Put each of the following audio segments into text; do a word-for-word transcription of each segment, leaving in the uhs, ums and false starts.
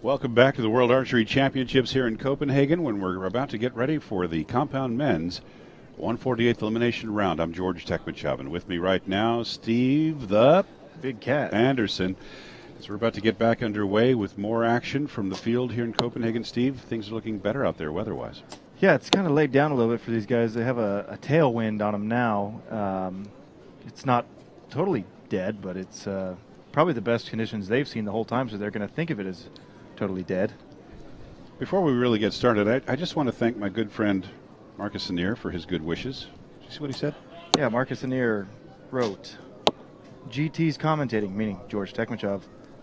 Welcome back to the World Archery Championships here in Copenhagen when we're about to get ready for the Compound Men's one forty-eighth elimination round. I'm George Tekhmitchov, and with me right now, Steve the Big Cat Anderson. So we're about to get back underway with more action from the field here in Copenhagen. Steve, things are looking better out there weather-wise. Yeah, it's kind of laid down a little bit for these guys. They have a, a tailwind on them now. Um, it's not totally dead, but it's uh, probably the best conditions they've seen the whole time, so they're going to think of it as totally dead. Before we really get started, I, I just want to thank my good friend Marcus Annear for his good wishes. Did you see what he said? Yeah, Marcus Annear wrote, G T's commentating, meaning George Tekhmitchov.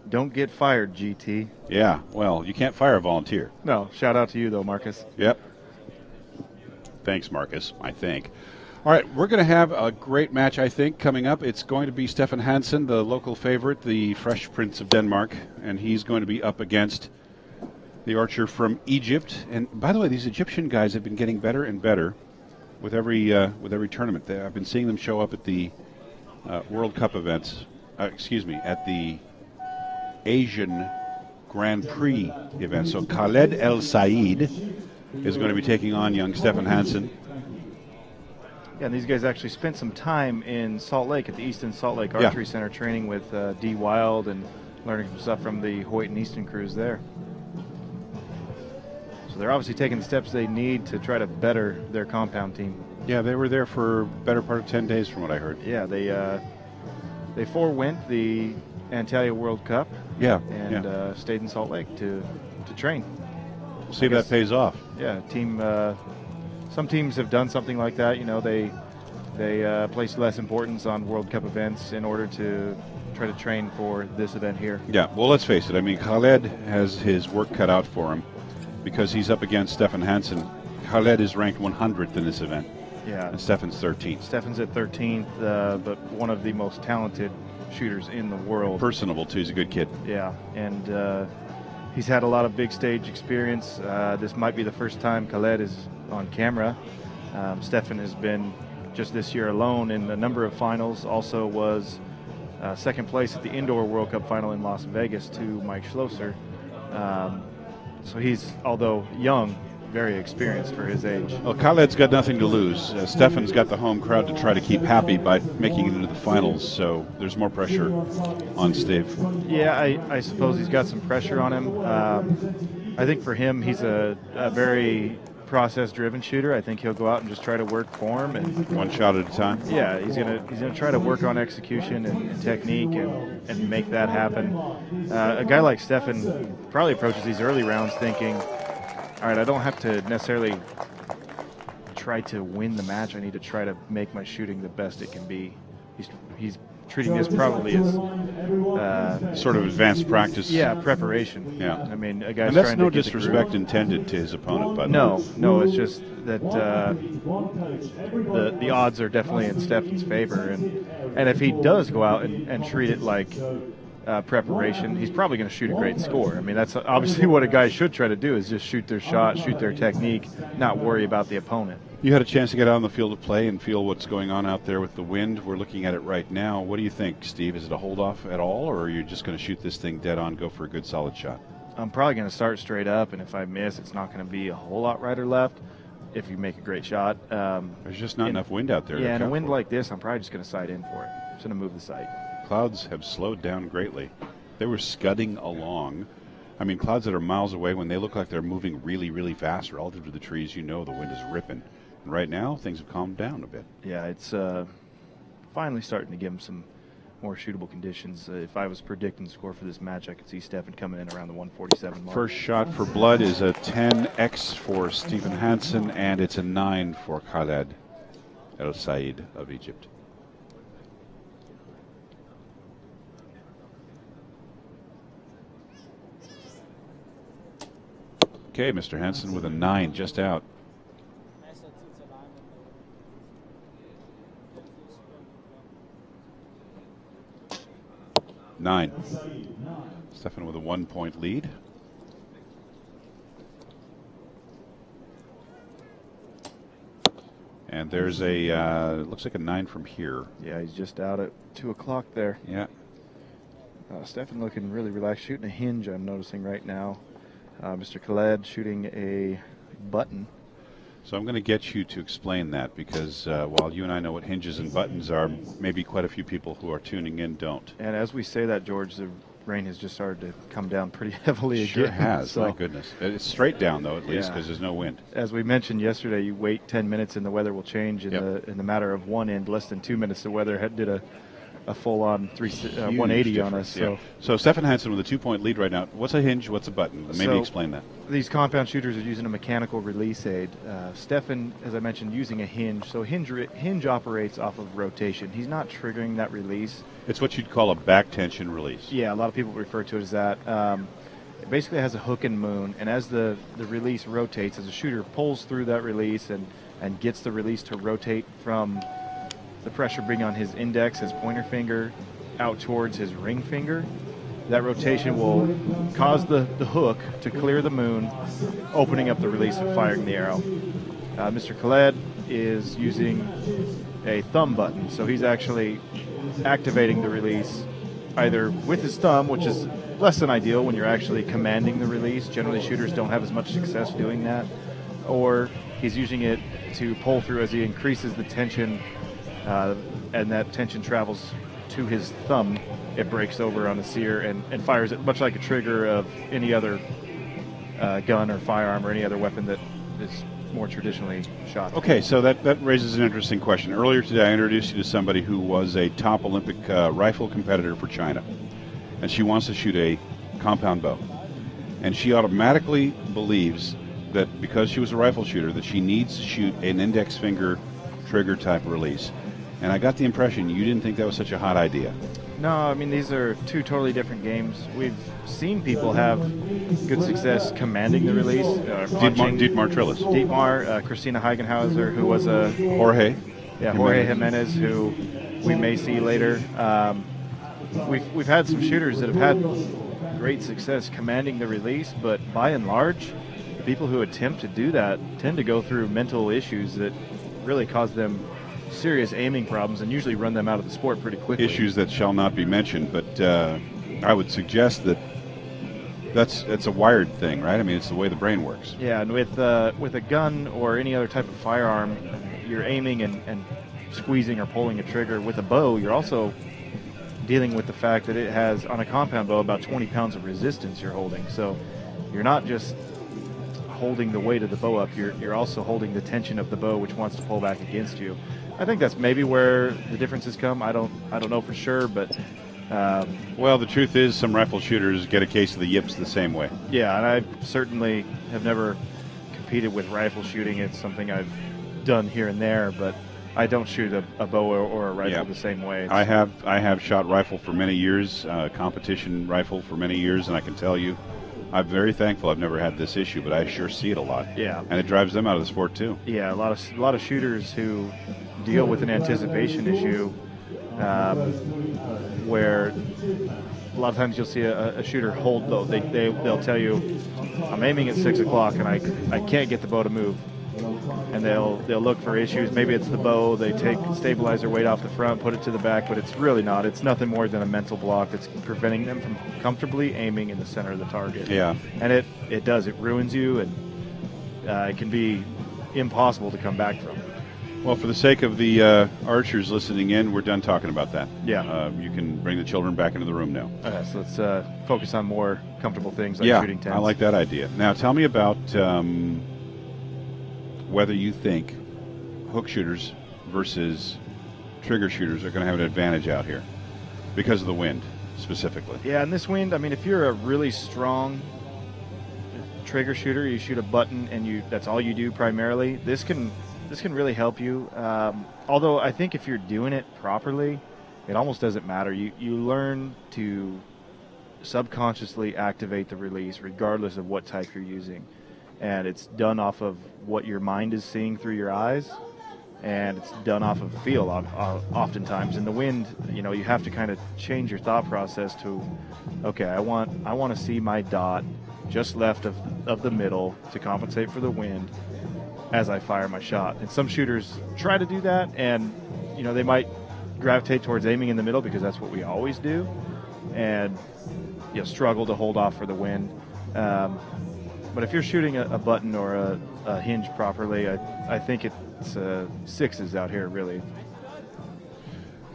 Don't get fired, G T. Yeah, well, you can't fire a volunteer. No, shout out to you, though, Marcus. Yep. Thanks, Marcus, I think. All right, we're going to have a great match, I think, coming up. It's going to be Stefan Hansen, the local favorite, the Fresh Prince of Denmark, and he's going to be up against the archer from Egypt. And, by the way, these Egyptian guys have been getting better and better with every, uh, with every tournament. They, I've been seeing them show up at the uh, World Cup events. Uh, excuse me, at the Asian Grand Prix event. So Khaled El Said is going to be taking on young Stefan Hansen. Yeah, and these guys actually spent some time in Salt Lake at the Easton Salt Lake Archery yeah. Center training with uh, D. Wild and learning some stuff from the Hoyt and Easton crews there. So they're obviously taking the steps they need to try to better their compound team. Yeah, they were there for a better part of ten days from what I heard. Yeah, they, uh, they forewent the Antalya World Cup. Yeah, and yeah. Uh, stayed in Salt Lake to, to train. We'll see I if guess, that pays off. Yeah, team. Uh, some teams have done something like that. You know, they they uh, place less importance on World Cup events in order to try to train for this event here. Yeah. Well, let's face it. I mean, Khaled has his work cut out for him because he's up against Stefan Hansen. Khaled is ranked one hundredth in this event. Yeah. And Stefan's thirteenth. Stefan's at thirteenth, uh, but one of the most talented shooters in the world. Personable too. He's a good kid. Yeah, and uh, he's had a lot of big stage experience. Uh, this might be the first time Khaled is on camera. Um, Stefan has been just this year alone in a number of finals. Also was uh, second place at the indoor World Cup final in Las Vegas to Mike Schlosser. Um, so he's, although young, very experienced for his age. Well, Khaled's got nothing to lose. Uh, Stefan's got the home crowd to try to keep happy by making it into the finals, so there's more pressure on Steve. Yeah, I, I suppose he's got some pressure on him. Um, I think for him, he's a, a very process-driven shooter. I think he'll go out and just try to work form and one shot at a time. Yeah, he's gonna he's gonna try to work on execution and, and technique and, and make that happen. Uh, a guy like Stefan probably approaches these early rounds thinking, all right, I don't have to necessarily try to win the match. I need to try to make my shooting the best it can be. He's, he's treating this probably as uh, sort of advanced practice. Yeah, preparation. Yeah. I mean, a guy's and that's trying no to disrespect intended to his opponent, but no, no, it's just that uh, the the odds are definitely in Stefan's favor, and and if he does go out and, and treat it like Uh, preparation, he's probably going to shoot a great score. I mean, that's obviously what a guy should try to do, is just shoot their shot, shoot their technique, not worry about the opponent. You had a chance to get out on the field of play and feel what's going on out there with the wind. We're looking at it right now. What do you think, Steve? Is it a hold off at all, or are you just going to shoot this thing dead on, go for a good solid shot? I'm probably going to start straight up, and if I miss, it's not going to be a whole lot right or left if you make a great shot. Um, There's just not in, enough wind out there. Yeah, and a wind like this, I'm probably just going to sight in for it. I'm just going to move the sight. Clouds have slowed down greatly. They were scudding along. I mean, clouds that are miles away, when they look like they're moving really, really fast relative to the trees, you know the wind is ripping. And right now, things have calmed down a bit. Yeah, it's uh, finally starting to give them some more shootable conditions. Uh, if I was predicting the score for this match, I could see Stefan coming in around the one forty-seven mark. First shot for blood is a ten X for Stefan Hansen, and it's a nine for Khaled El Said of Egypt. Okay, Mister Hansen with a nine just out. Nine. Stefan with a one-point lead. And there's a, uh, looks like a nine from here. Yeah, he's just out at two o'clock there. Yeah. Uh, Stefan looking really relaxed, shooting a hinge, I'm noticing right now. Uh, Mister Khaled shooting a button. So I'm going to get you to explain that, because uh, while you and I know what hinges and buttons are, maybe quite a few people who are tuning in don't. And as we say that, George, the rain has just started to come down pretty heavily again. Sure has, so my goodness. It's straight down, though, at least, because yeah. there's no wind. As we mentioned yesterday, you wait ten minutes and the weather will change in, yep. the, in the matter of one end. Less than two minutes, the weather had, did a... a full-on uh, one eighty on us. So, yeah. so Stefan Hansen with a two-point lead right now. What's a hinge? What's a button? Maybe so explain that. These compound shooters are using a mechanical release aid. Uh, Stefan, as I mentioned, using a hinge. So hinge hinge operates off of rotation. He's not triggering that release. It's what you'd call a back tension release. Yeah, a lot of people refer to it as that. Um, it basically has a hook and moon, and as the, the release rotates, as a shooter pulls through that release and, and gets the release to rotate from the pressure being on his index, his pointer finger, out towards his ring finger. That rotation will cause the, the hook to clear the moon, opening up the release and firing the arrow. Uh, Mister Khaled is using a thumb button, so he's actually activating the release either with his thumb, which is less than ideal when you're actually commanding the release. Generally, shooters don't have as much success doing that. Or he's using it to pull through as he increases the tension. Uh, and that tension travels to his thumb. It breaks over on the sear and, and fires it, much like a trigger of any other uh, gun or firearm or any other weapon that is more traditionally shot. Okay, so that, that raises an interesting question. Earlier today I introduced you to somebody who was a top Olympic uh, rifle competitor for China, and she wants to shoot a compound bow. And she automatically believes that because she was a rifle shooter that she needs to shoot an index finger trigger type release. And I got the impression you didn't think that was such a hot idea. No, I mean, these are two totally different games. We've seen people have good success commanding the release. Uh, Dietmar, Dietmar Trillus. Dietmar, uh, Christina Heigenhauser, who was a... Jorge. Yeah, Jorge Jimenez, who we may see later. Um, we've, we've had some shooters that have had great success commanding the release, but by and large, the people who attempt to do that tend to go through mental issues that really cause them serious aiming problems and usually run them out of the sport pretty quickly. Issues that shall not be mentioned, but uh, I would suggest that that's that's a wired thing, right? I mean, it's the way the brain works. Yeah, and with uh, with a gun or any other type of firearm, you're aiming and, and squeezing or pulling a trigger. With a bow, you're also dealing with the fact that it has, on a compound bow, about twenty pounds of resistance you're holding. So you're not just holding the weight of the bow up, you're, you're also holding the tension of the bow, which wants to pull back against you. I think that's maybe where the differences come. I don't I don't know for sure, but... Um, well, the truth is some rifle shooters get a case of the yips the same way. Yeah, and I certainly have never competed with rifle shooting. It's something I've done here and there, but I don't shoot a, a bow or a rifle yeah. the same way. It's I have I have shot rifle for many years, uh, competition rifle for many years, and I can tell you I'm very thankful I've never had this issue, but I sure see it a lot. Yeah. And it drives them out of the sport, too. Yeah, a lot of, a lot of shooters who deal with an anticipation issue um, where a lot of times you'll see a, a shooter hold, though. They, they, they'll tell you, I'm aiming at six o'clock and I, I can't get the bow to move. And they'll, they'll look for issues. Maybe it's the bow. They take stabilizer weight off the front, put it to the back, but it's really not. It's nothing more than a mental block that's preventing them from comfortably aiming in the center of the target. Yeah. And it, it does. It ruins you, and uh, it can be impossible to come back from. Well, for the sake of the uh, archers listening in, we're done talking about that. Yeah. Uh, you can bring the children back into the room now. Okay, so let's uh, focus on more comfortable things like yeah, shooting tents. I like that idea. Now, tell me about... Um, whether you think hook shooters versus trigger shooters are going to have an advantage out here because of the wind specifically. Yeah, and this wind, I mean, if you're a really strong trigger shooter, you shoot a button and you that's all you do primarily, this can this can really help you. Um, although I think if you're doing it properly, it almost doesn't matter. You, you learn to subconsciously activate the release regardless of what type you're using. And it's done off of what your mind is seeing through your eyes, and it's done off of feel oftentimes. In the wind, you know, you have to kind of change your thought process to, okay, I want I want to see my dot just left of, of the middle to compensate for the wind as I fire my shot. And some shooters try to do that, and, you know, they might gravitate towards aiming in the middle because that's what we always do. and you know, struggle to hold off for the win. Um, but if you're shooting a, a button or a, a hinge properly, I, I think it's uh, sixes out here, really.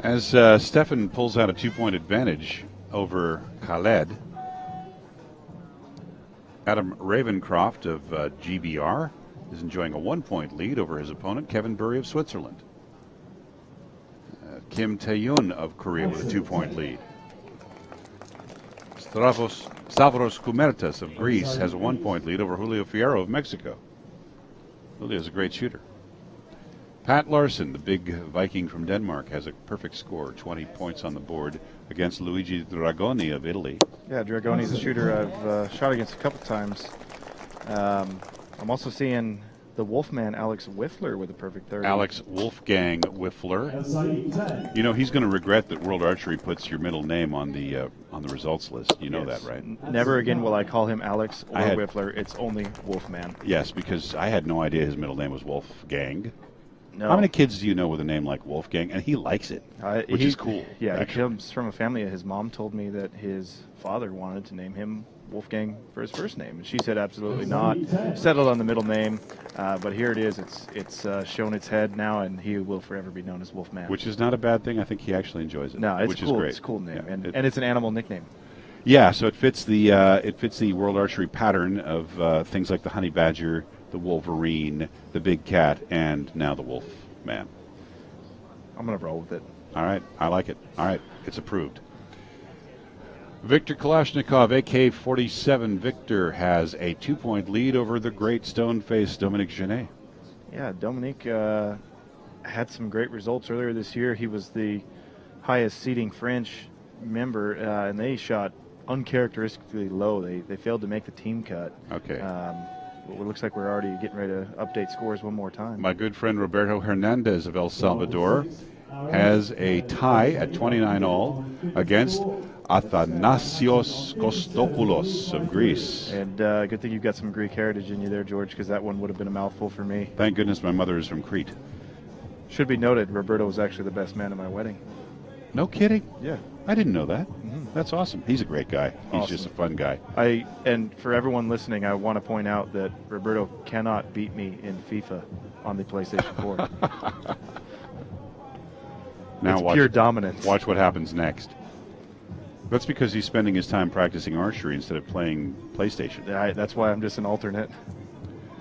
As uh, Stefan pulls out a two-point advantage over Khaled, Adam Ravenscroft of uh, G B R is enjoying a one-point lead over his opponent, Kevin Burry of Switzerland. Uh, Kim Tae-yoon of Korea with a two-point lead. Stavros, Stavros Koumertas of Greece has a one-point lead over Julio Fierro of Mexico. Julio's a great shooter. Pat Laursen, the big Viking from Denmark, has a perfect score, twenty points on the board against Luigi Dragoni of Italy. Yeah, Dragoni's a shooter I've uh, shot against a couple times. Um, I'm also seeing the Wolfman, Alex Whiffler, with a perfect thirty. Alex Wolfgang Whiffler. You know, he's going to regret that World Archery puts your middle name on the uh, on the results list. You know yes. that, right? Never again will I call him Alex or had, Whiffler. It's only Wolfman. Yes, because I had no idea his middle name was Wolfgang. No. How many kids do you know with a name like Wolfgang? And he likes it, uh, which he, is cool. Yeah, actually. He comes from a family. His mom told me that his father wanted to name him Wolfgang for his first name, and she said absolutely not. Settled on the middle name, uh, but here it is. It's it's uh, shown its head now, and he will forever be known as Wolfman. Which is not a bad thing. I think he actually enjoys it. No, it's which cool. Is great. It's a cool name, yeah, and it, and it's an animal nickname. Yeah, so it fits the uh, it fits the World Archery pattern of uh, things like the honey badger, the Wolverine, the Big Cat, and now the Wolf Man. I'm going to roll with it. All right. I like it. All right. It's approved. Victor Kalashnikov, A K forty-seven. Victor has a two-point lead over the great stone-faced Dominique Genet. Yeah, Dominique uh, had some great results earlier this year. He was the highest-seeding French member, uh, and they shot uncharacteristically low. They, they failed to make the team cut. Okay. Um, It looks like we're already getting ready to update scores one more time. My good friend Roberto Hernandez of El Salvador has a tie at twenty-nine all against Athanasios Kostopoulos of Greece. And uh, good thing you've got some Greek heritage in you there, George, because that one would have been a mouthful for me. Thank goodness my mother is from Crete. Should be noted, Roberto was actually the best man at my wedding. No kidding? Yeah. I didn't know that. Mm-hmm. That's awesome. He's a great guy. He's awesome. Just a fun guy. I And for everyone listening, I want to point out that Roberto cannot beat me in FIFA on the PlayStation four. Now it's watch, pure dominance. Watch what happens next. That's because he's spending his time practicing archery instead of playing PlayStation. I, that's why I'm just an alternate.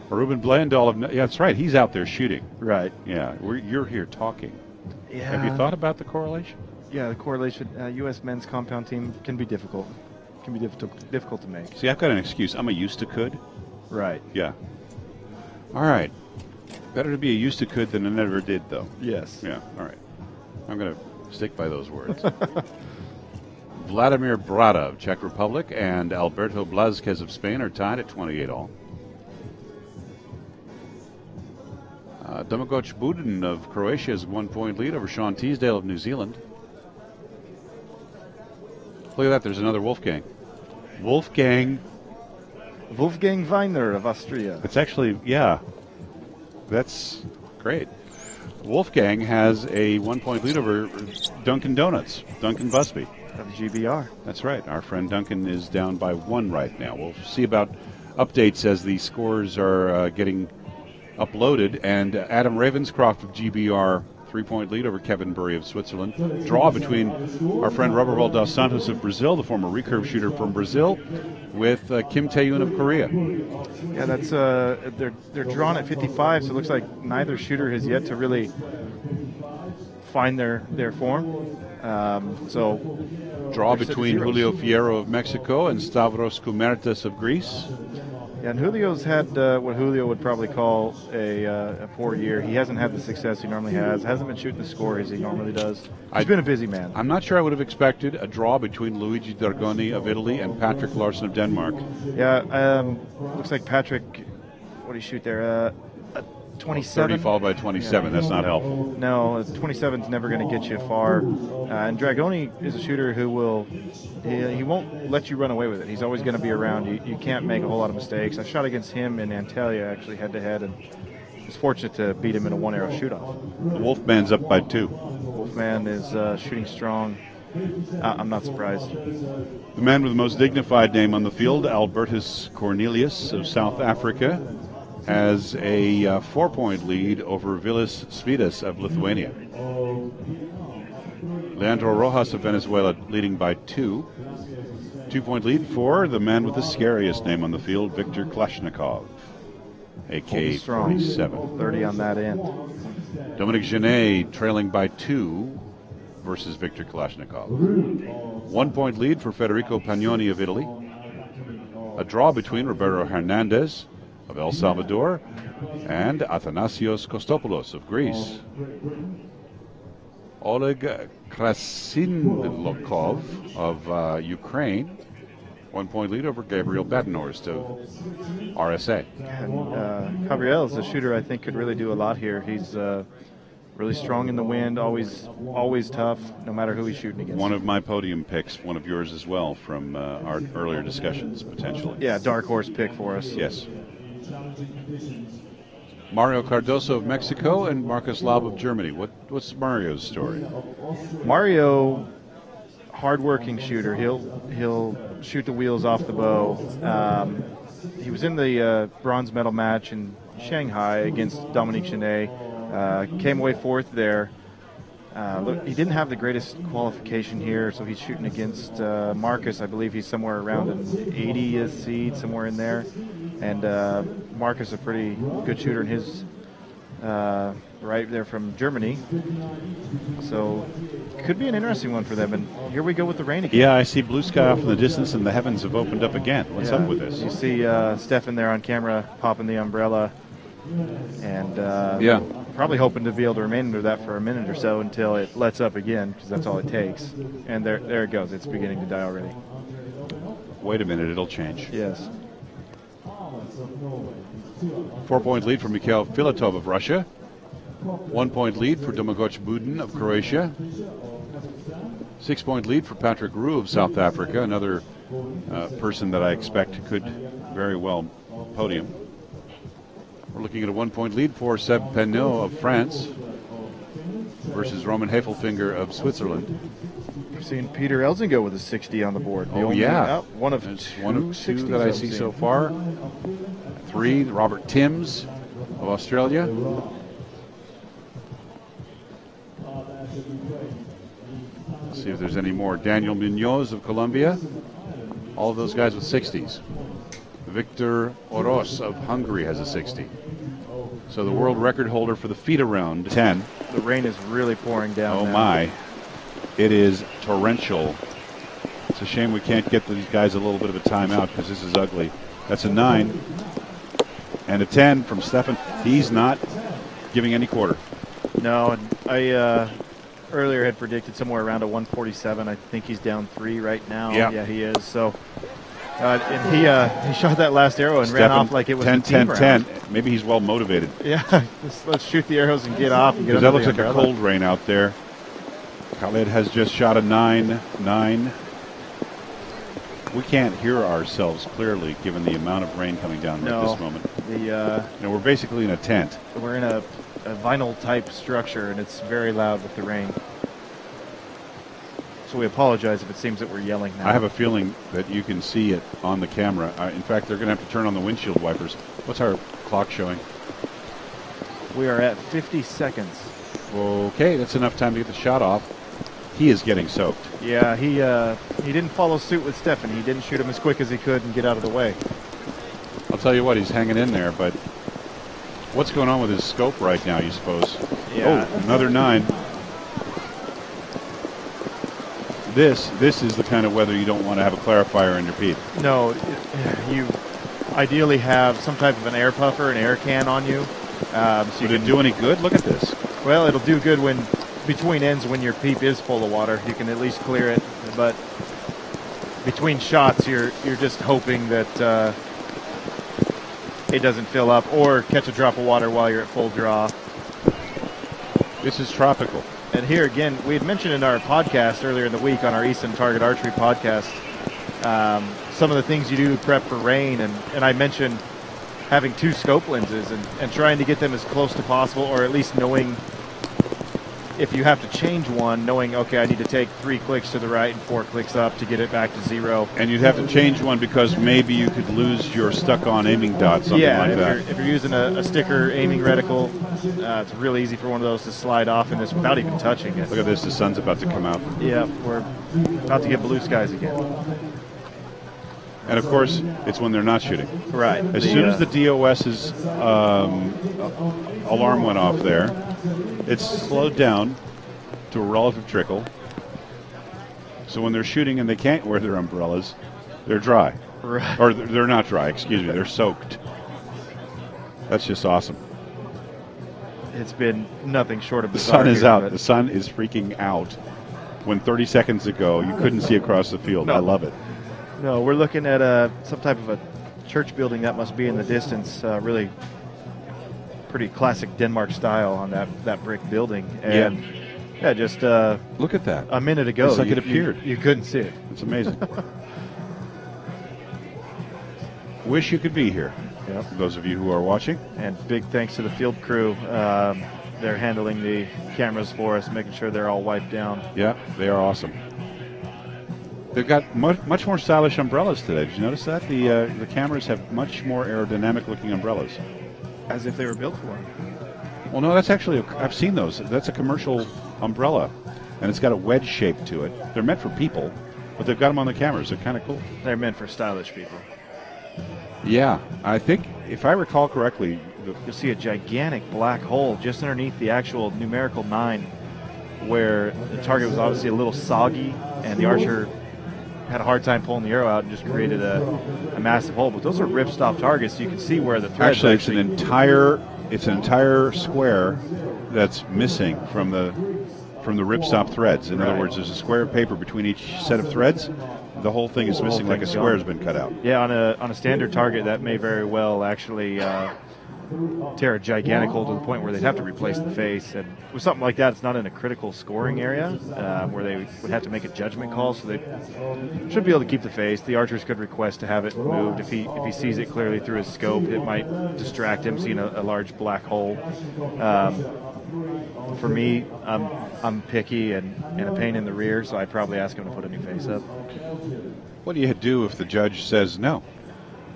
Ruben Blandall of... Yeah, that's right. He's out there shooting. Right. Yeah. We're, you're here talking. Yeah. Have you thought about the correlation? Yeah, the correlation, uh, U S men's compound team can be difficult. Can be difficult difficult to make. See, I've got an excuse. I'm a used to could. Right. Yeah. All right. Better to be a used to could than a never did, though. Yes. Yeah, all right. I'm going to stick by those words. Vladimir Brada of Czech Republic and Alberto Blazquez of Spain are tied at twenty-eight all. Uh, Domagoj Budin of Croatia has a one-point lead over Sean Teasdale of New Zealand. Look at that, there's another Wolfgang. Wolfgang. Wolfgang Weiner of Austria. It's actually, yeah, that's great. Wolfgang has a one-point lead over Dunkin' Donuts, Duncan Busby. Of G B R. That's right. Our friend Duncan is down by one right now. We'll see about updates as the scores are uh, getting... uploaded, and Adam Ravenscroft of G B R, three-point lead over Kevin Burry of Switzerland. Draw between our friend Roberval dos Santos of Brazil, the former recurve shooter from Brazil, with uh, Kim Tae-yoon of Korea. Yeah, that's uh, they're they're drawn at fifty-five, so it looks like neither shooter has yet to really find their their form. Um, so draw between Julio Fierro of Mexico and Stavros Koumertas of Greece. Yeah, and Julio's had uh, what Julio would probably call a, uh, a poor year. He hasn't had the success he normally has. Hasn't been shooting the score as he normally does. He's I, been a busy man. I'm not sure I would have expected a draw between Luigi Dragoni of Italy and Patrick Laursen of Denmark. Yeah, um, looks like Patrick, what did he shoot there? Uh, a twenty-seven? thirty followed by twenty-seven. Yeah. That's not helpful. No, twenty-seven's never going to get you far. Uh, and Dragoni is a shooter who will... He, he won't let you run away with it. He's always going to be around. You, you can't make a whole lot of mistakes. I shot against him in Antalya, actually, head-to-head, and was fortunate to beat him in a one-arrow shoot-off. The Wolfman's up by two. Wolfman is uh, shooting strong. I'm not surprised. The man with the most dignified name on the field, Albertus Cornelius of South Africa, has a uh, four-point lead over Vilas Svidas of Lithuania. Leandro Rojas of Venezuela leading by two. Two-point lead for the man with the scariest name on the field, Victor Kalashnikov, A K forty-seven. thirty on that end. Dominique Genet trailing by two versus Victor Kalashnikov. One-point lead for Federico Pagnoni of Italy. A draw between Roberto Hernandez of El Salvador and Athanasios Kostopoulos of Greece. Oleg Krasinlokov of uh, Ukraine, one-point lead over Gabriel Badenhorst of R S A. And, uh, Gabriel is a shooter I think could really do a lot here. He's uh, really strong in the wind, always always tough, no matter who he's shooting against. One of my podium picks, one of yours as well, from uh, our earlier discussions, potentially. Yeah, dark horse pick for us. Yes. Mario Cardoso of Mexico and Marcus Laub of Germany. What what's Mario's story? Mario, hard-working shooter. He'll he'll shoot the wheels off the bow. Um, he was in the uh, bronze medal match in Shanghai against Dominique Genet. Uh, came away fourth there. Uh, look, he didn't have the greatest qualification here, so he's shooting against uh, Marcus. I believe he's somewhere around an eightieth seed, somewhere in there. And uh, Marcus, a pretty good shooter in his uh, right there from Germany. So could be an interesting one for them. And here we go with the rain again. Yeah, I see blue sky off in the distance, and the heavens have opened up again. What's yeah, up with this? You see uh, Stefan there on camera popping the umbrella. And uh, yeah, probably hoping to be able to remain under that for a minute or so until it lets up again, because that's all it takes. And there, there it goes. It's beginning to die already. Wait a minute. It'll change. Yes. Four-point lead for Mikhail Filatov of Russia. One-point lead for Domagoj Budin of Croatia. Six-point lead for Patrick Rue of South Africa, another uh, person that I expect could very well podium. We're looking at a one-point lead for Seb Penilleau of France versus Roman Häfelfinger of Switzerland. We're seeing Peter Elzinga with a sixty on the board. The oh, yeah. Out, one of two, one of two that I see so far. Three, Robert Timms of Australia. Let's see if there's any more. Daniel Munoz of Colombia. All of those guys with sixties. Victor Oros of Hungary has a sixty. So the world record holder for the feet around ten. The rain is really pouring down. Oh, now. My. It is torrential. It's a shame we can't get these guys a little bit of a timeout, because this is ugly. That's a nine and a ten from Stefan. He's not giving any quarter. No, and I uh, earlier had predicted somewhere around a one forty-seven. I think he's down three right now. Yeah, yeah he is. So, uh, and he uh, he shot that last arrow and Stefan ran off like it was ten, a team ten, round. ten. Maybe he's well motivated. Yeah, let's, let's shoot the arrows and get off. Because that looks like umbrella. A cold rain out there. Khaled has just shot a nine nine. We can't hear ourselves clearly given the amount of rain coming down no, at this moment. The, uh, you know, we're basically in a tent. We're in a, a vinyl-type structure, and it's very loud with the rain. So we apologize if it seems that we're yelling now. I have a feeling that you can see it on the camera. Uh, in fact, they're going to have to turn on the windshield wipers. What's our clock showing? We are at fifty seconds. Okay, that's enough time to get the shot off. He is getting soaked. Yeah, he uh, he didn't follow suit with Stefan. He didn't shoot him as quick as he could and get out of the way. I'll tell you what, he's hanging in there, but what's going on with his scope right now, you suppose? Yeah. Oh, another nine. This, this is the kind of weather you don't want to have a clarifier in your peep. No, you ideally have some type of an air puffer, an air can on you. Um, so Would you it do any good? Look at this. Well, it'll do good when between ends when your peep is full of water. You can at least clear it, but between shots you're you're just hoping that uh, it doesn't fill up or catch a drop of water while you're at full draw. This is tropical. And here again, we had mentioned in our podcast earlier in the week on our Easton Target Archery podcast um, some of the things you do to prep for rain, and, and I mentioned having two scope lenses and, and trying to get them as close to possible, or at least knowing if you have to change one, knowing, okay, I need to take three clicks to the right and four clicks up to get it back to zero. And you'd have to change one because maybe you could lose your stuck-on aiming dot, something yeah, like if that. Yeah, if you're using a, a sticker aiming reticle, uh, it's really easy for one of those to slide off and it's without even touching it. Look at this, the sun's about to come out. Yeah, we're about to get blue skies again. And, of course, it's when they're not shooting. Right. As the, soon uh, as the DOS's um, alarm went off there, it's slowed down to a relative trickle. So when they're shooting and they can't wear their umbrellas, they're dry. Right. Or they're not dry, excuse me. They're soaked. That's just awesome. It's been nothing short of bizarre. The sun is here, out. The sun is freaking out. When thirty seconds ago, you couldn't see across the field. No. I love it. No, we're looking at a, some type of a church building that must be in the distance, uh, really pretty classic Denmark style on that, that brick building. And yeah, yeah just uh, look at that. A minute ago, it's like you, it appeared. You, you couldn't see it. It's amazing. Wish you could be here, yep. For those of you who are watching. And big thanks to the field crew. Um, they're handling the cameras for us, making sure they're all wiped down. Yeah, they are awesome. They've got much, much more stylish umbrellas today. Did you notice that? The uh, the cameras have much more aerodynamic-looking umbrellas. As if they were built for them. Well, no, that's actually, a, I've seen those. That's a commercial umbrella, and it's got a wedge shape to it. They're meant for people, but they've got them on the cameras. They're kind of cool. They're meant for stylish people. Yeah, I think, if I recall correctly, the you'll see a gigantic black hole just underneath the actual numerical nine, where the target was obviously a little soggy, and the archer had a hard time pulling the arrow out and just created a, a massive hole. But those are ripstop targets, so you can see where the threads actually, actually it's an entire it's an entire square that's missing from the from the ripstop threads. In right. other words, there's a square of paper between each set of threads. The whole thing is the missing, like a square gone. Has been cut out. Yeah, on a on a standard target, that may very well actually uh, tear a gigantic hole to the point where they'd have to replace the face. And with something like that, it's not in a critical scoring area uh, where they would have to make a judgment call, so they should be able to keep the face. The archers could request to have it moved. If he if he sees it clearly through his scope, it might distract him seeing a, a large black hole. Um, for me, I'm, I'm picky and, and a pain in the rear, so I'd probably ask him to put a new face up. What do you do if the judge says no?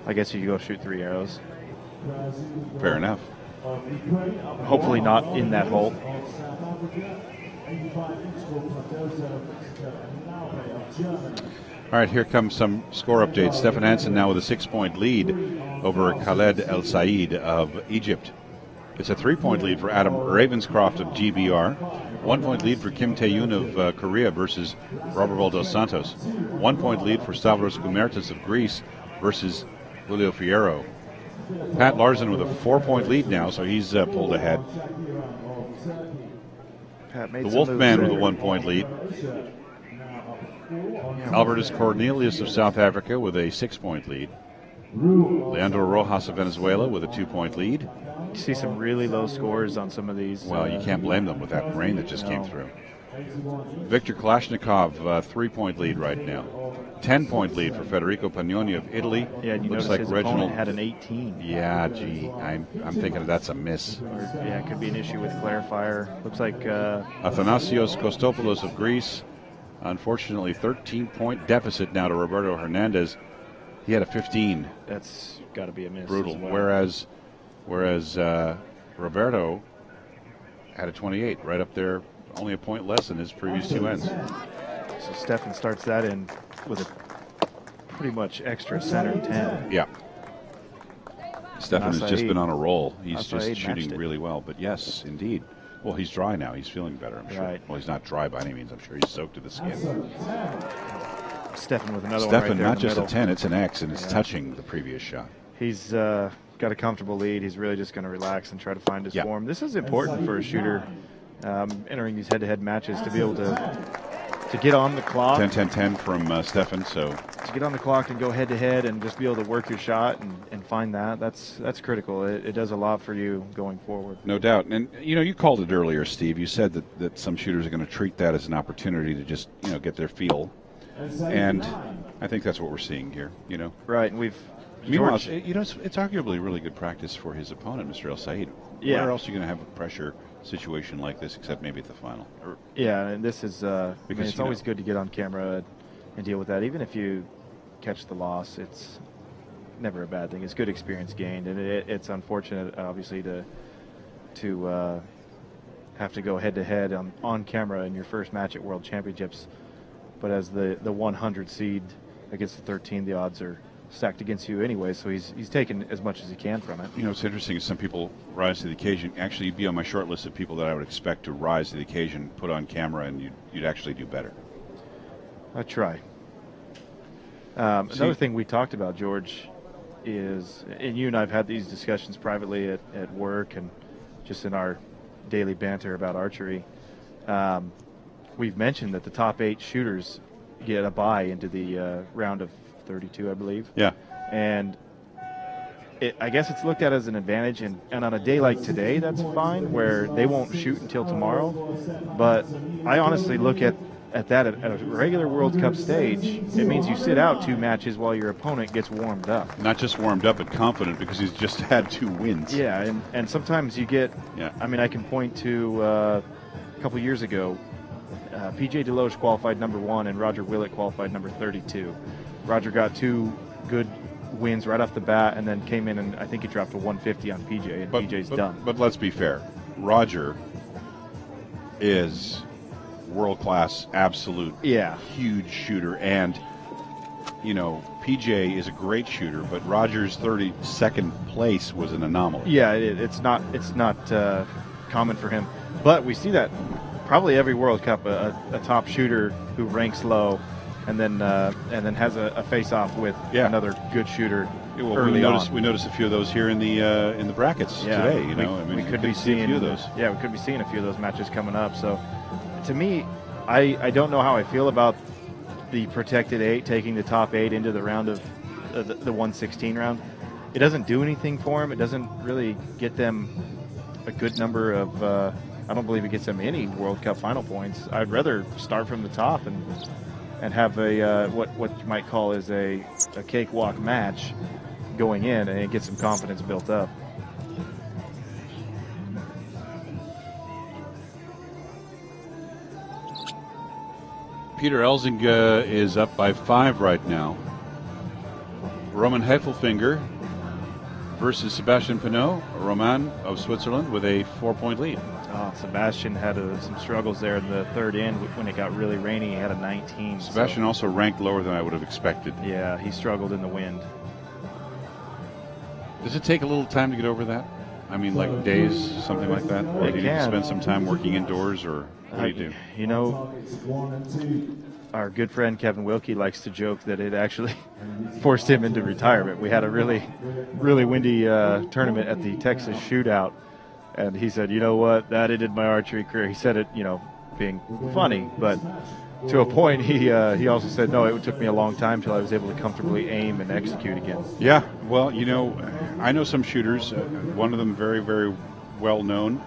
I guess you go shoot three arrows. Fair enough. Hopefully not in that hole. All right, here comes some score updates. Stefan Hansen now with a six-point lead over Khaled El Said of Egypt. It's a three-point lead for Adam Ravenscroft of G B R. One-point lead for Kim Tae-yoon of uh, Korea versus Roberval dos Santos. One-point lead for Stavros Koumertas of Greece versus Julio Fierro. Pat Laursen with a four-point lead now, so he's uh, pulled ahead. Pat made the Wolfman with a one-point lead. Albertus Cornelius of South Africa with a six-point lead. Leandro Rojas of Venezuela with a two-point lead. You see some really low scores on some of these. Well, uh, you can't blame them with that rain that just no. came through. Victor Kalashnikov, uh, three-point lead right now. ten-point lead for Federico Pagnoni of Italy. Yeah, and you Looks notice like his Reginald opponent had an eighteen. Yeah, gee, I'm, I'm thinking that's a miss. Or, yeah, it could be an issue with clarifier. Looks like... Uh, Athanasios Kostopoulos of Greece. Unfortunately, thirteen-point deficit now to Roberto Hernandez. He had a fifteen. That's got to be a miss. Brutal. Well. Whereas, whereas uh, Roberto had a twenty-eight, right up there, only a point less than his previous two ends. So Stefan starts that in with a pretty much extra center ten. Yeah. Stefan has just been on a roll. He's just shooting really well. But yes, indeed. Well, he's dry now. He's feeling better, I'm sure. Right. Well, he's not dry by any means. I'm sure he's soaked to the skin. Stefan with another one right there in the middle. Stefan, not just a ten. It's an X, and it's touching the previous shot. He's uh, got a comfortable lead. He's really just going to relax and try to find his form. This is important for a shooter um, entering these head-to-head matches to be able to... To get on the clock. ten ten ten from uh, Stefan. So to get on the clock and go head to head and just be able to work your shot and, and find that, that's that's critical. It, it does a lot for you going forward. No doubt. And, you know, you called it earlier, Steve. You said that, that some shooters are going to treat that as an opportunity to just, you know, get their feel. And I think that's what we're seeing here, you know. Right. And we've. Meanwhile, George, you know, it's, it's arguably really good practice for his opponent, Mister El Said. Yeah. Where else are you going to have pressure situation like this, except maybe at the final. Yeah, and this is uh, because I mean, it's always know. good to get on camera and deal with that. Even if you catch the loss, it's never a bad thing. It's good experience gained, and it, it's unfortunate, obviously, to to uh, have to go head to head on on camera in your first match at World Championships. But as the the one hundred seed against the thirteen, the odds are stacked against you anyway, so he's he's taken as much as he can from it. You know, it's interesting, some people rise to the occasion. Actually, you'd be on my short list of people that I would expect to rise to the occasion, put on camera, and you'd, you'd actually do better. I try. Um, another thing we talked about, George, is, and you and I have had these discussions privately at, at work and just in our daily banter about archery. Um, we've mentioned that the top eight shooters get a bye into the uh, round of thirty-two, I believe. Yeah. And it, I guess it's looked at as an advantage, and, and on a day like today, that's fine, where they won't shoot until tomorrow. But I honestly look at, at that at a regular World Cup stage, it means you sit out two matches while your opponent gets warmed up. Not just warmed up, but confident, because he's just had two wins. Yeah, and, and sometimes you get, yeah. I mean, I can point to uh, a couple years ago, uh, P J Deloge qualified number one and Roger Willett qualified number thirty-two. Roger got two good wins right off the bat, and then came in and I think he dropped a one fifty on P J, and but, P J's but, done. But let's be fair. Roger is world-class, absolute, yeah. huge shooter, and, you know, P J is a great shooter, but Roger's thirty-second place was an anomaly. Yeah, it, it's not, it's not uh, common for him. But we see that probably every World Cup, a, a top shooter who ranks low, and then uh, and then has a, a face-off with yeah. another good shooter yeah, well, early we noticed, on. We noticed a few of those here in the uh, in the brackets yeah, today. You we, know, I mean, we could, could be seeing see a few of those. Yeah, we could be seeing a few of those matches coming up. So, to me, I I don't know how I feel about the protected eight taking the top eight into the round of uh, the, the one sixteen round. It doesn't do anything for them. It doesn't really get them a good number of. Uh, I don't believe it gets them any World Cup final points. I'd rather start from the top and. and have a uh, what what you might call is a, a cakewalk match going in, and get some confidence built up. Peter Elzinga is up by five right now. Roman Häfelfinger versus Sebastian Peneau, Roman of Switzerland with a four-point lead. Oh, Sebastian had uh, some struggles there in the third end when it got really rainy. He had a nineteen. Sebastian so. also ranked lower than I would have expected. Yeah, he struggled in the wind. Does it take a little time to get over that? I mean, like days, something like that? Or it do you can. need to spend some time working indoors, or what uh, do you do? You know, our good friend Kevin Wilkie likes to joke that it actually forced him into retirement. We had a really, really windy uh, tournament at the Texas Shootout. And he said, you know what, that ended my archery career. He said it, you know, being funny, but to a point, he uh, he also said, no, it took me a long time till I was able to comfortably aim and execute again. Yeah, well, you know, I know some shooters, uh, one of them very, very well known,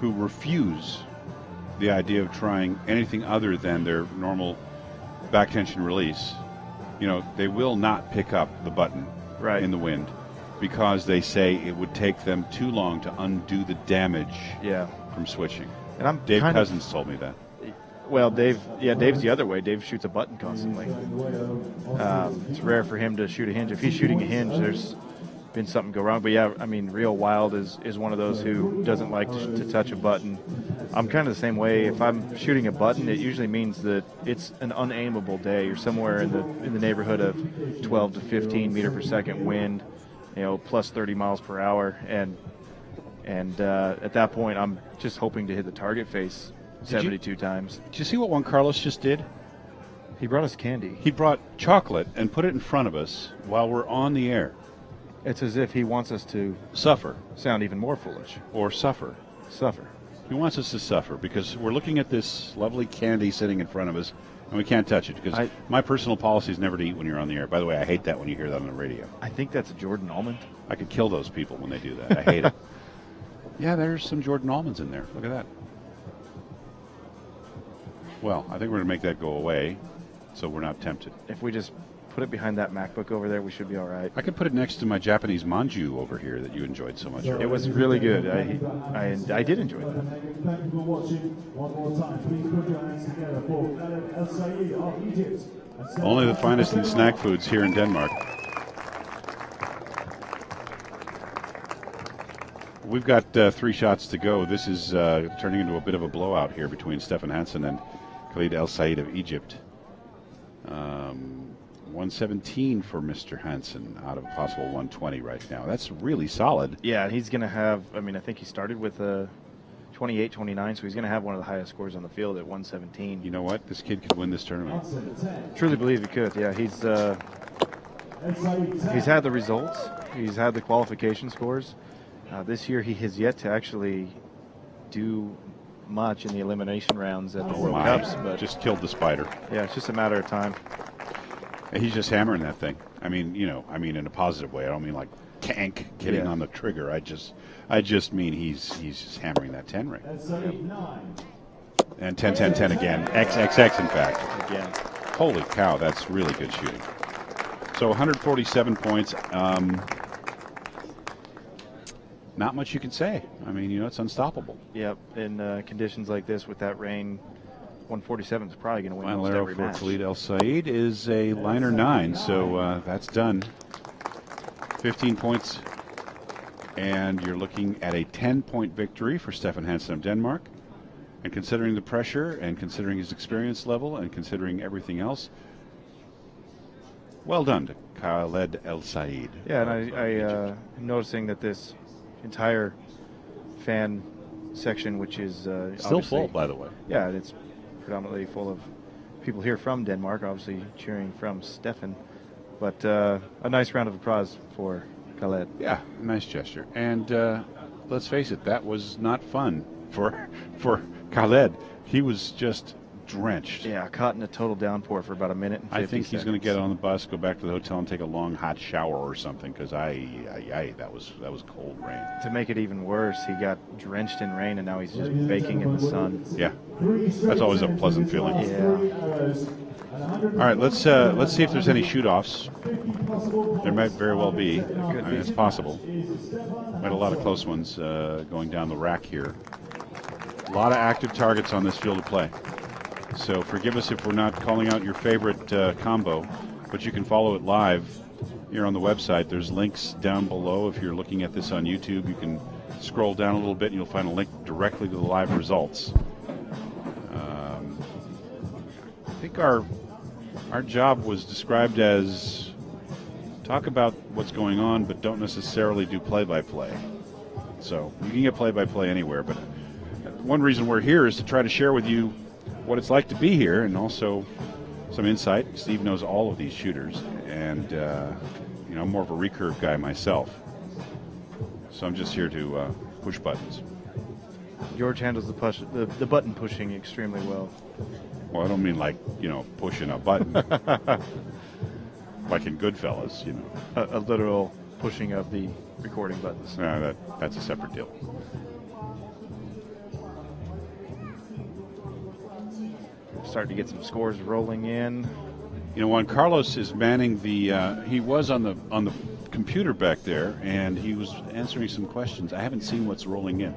who refuse the idea of trying anything other than their normal back tension release. You know, they will not pick up the button right. in the wind, because they say it would take them too long to undo the damage yeah. from switching. And I'm Dave Cousins of, told me that. Well, Dave, yeah, Dave's the other way. Dave shoots a button constantly. Um, it's rare for him to shoot a hinge. If he's shooting a hinge, there's been something go wrong. But yeah, I mean, Real Wild is, is one of those who doesn't like to, to touch a button. I'm kind of the same way. If I'm shooting a button, it usually means that it's an unaimable day. You're somewhere in the, in the neighborhood of twelve to fifteen meter per second wind. You know, plus thirty miles per hour, and and uh, at that point, I'm just hoping to hit the target face seventy-two times. Did you see what Juan Carlos just did? He brought us candy. He brought chocolate and put it in front of us while we're on the air. It's as if he wants us to suffer. Sound even more foolish. Or suffer. Suffer. He wants us to suffer because we're looking at this lovely candy sitting in front of us, and we can't touch it because I, my personal policy is never to eat when you're on the air. By the way, I hate that when you hear that on the radio. I think that's a Jordan almond. I could kill those people when they do that. I hate it. Yeah, there's some Jordan almonds in there. Look at that. Well, I think we're going to make that go away so we're not tempted. If we just Put it behind that MacBook over there. We should be all right. I could put it next to my Japanese manju over here that you enjoyed so much. Yeah, it was really good. I, I, I did enjoy that. Thank you for watching. One more time, please put your hands together for Khaled El Said of Egypt. Only the finest in snack foods here in Denmark. We've got uh, three shots to go. This is uh, turning into a bit of a blowout here between Stefan Hansen and Khaled El Said of Egypt. Um, one seventeen for Mister Hansen out of a possible one twenty right now. That's really solid. Yeah, and he's going to have, I mean, I think he started with a twenty-eight twenty-nine, so he's going to have one of the highest scores on the field at one seventeen. You know what? This kid could win this tournament. Truly believe he could, yeah. He's, uh, he's had the results. He's had the qualification scores. Uh, this year he has yet to actually do much in the elimination rounds at the World Cups. But just killed the spider. Yeah, it's just a matter of time. And he's just hammering that thing. I mean, you know, I mean in a positive way. I don't mean like tank kidding yeah. on the trigger. I just I just mean he's he's just hammering that ten ring. Yep. And ten ten ten again. X X X in fact. Again. Holy cow, that's really good shooting. So one forty-seven points. Um Not much you can say. I mean, you know, it's unstoppable. Yep. In uh, conditions like this, with that rain, one forty-seven is probably going to win most every match. Khaled El Said is a liner nine, so uh, that's done. fifteen points, and you're looking at a ten-point victory for Stefan Hansen of Denmark. And considering the pressure, and considering his experience level, and considering everything else, well done to Khaled El Said. Yeah, and I, I uh, am noticing that this entire fan section, which is uh, still full, by the way. Yeah, it's predominantly full of people here from Denmark, obviously cheering from Stefan. But uh, a nice round of applause for Khaled. Yeah, nice gesture. And uh, let's face it, that was not fun for for Khaled. He was just drenched. Yeah, caught in a total downpour for about a minute and fifty I think he's going to get on the bus, go back to the hotel, and take a long hot shower or something, because I, I, I, that was that was cold rain. To make it even worse, he got drenched in rain, and now he's just baking in the sun. Yeah, that's always a pleasant feeling. Yeah. All right, let's uh, let's see if there's any shoot-offs. There might very well be. I mean, it's possible. Quite a lot of close ones uh, going down the rack here. A lot of active targets on this field of play. So forgive us if we're not calling out your favorite uh, combo, but you can follow it live here on the website. There's links down below. If you're looking at this on YouTube, you can scroll down a little bit and you'll find a link directly to the live results. Um, I think our, our job was described as talk about what's going on, but don't necessarily do play-by-play. So you can get play-by-play anywhere, but one reason we're here is to try to share with you what it's like to be here, and also some insight. Steve knows all of these shooters, and uh, you know, I'm more of a recurve guy myself, so I'm just here to uh, push buttons. George handles the push, the, the button pushing extremely well. Well, I don't mean like, you know, pushing a button, like in Goodfellas, you know, a, a literal pushing of the recording buttons. No, that that's a separate deal. Starting to get some scores rolling in. You know, Juan Carlos is manning the. Uh, he was on the on the computer back there, and he was answering some questions. I haven't seen what's rolling in.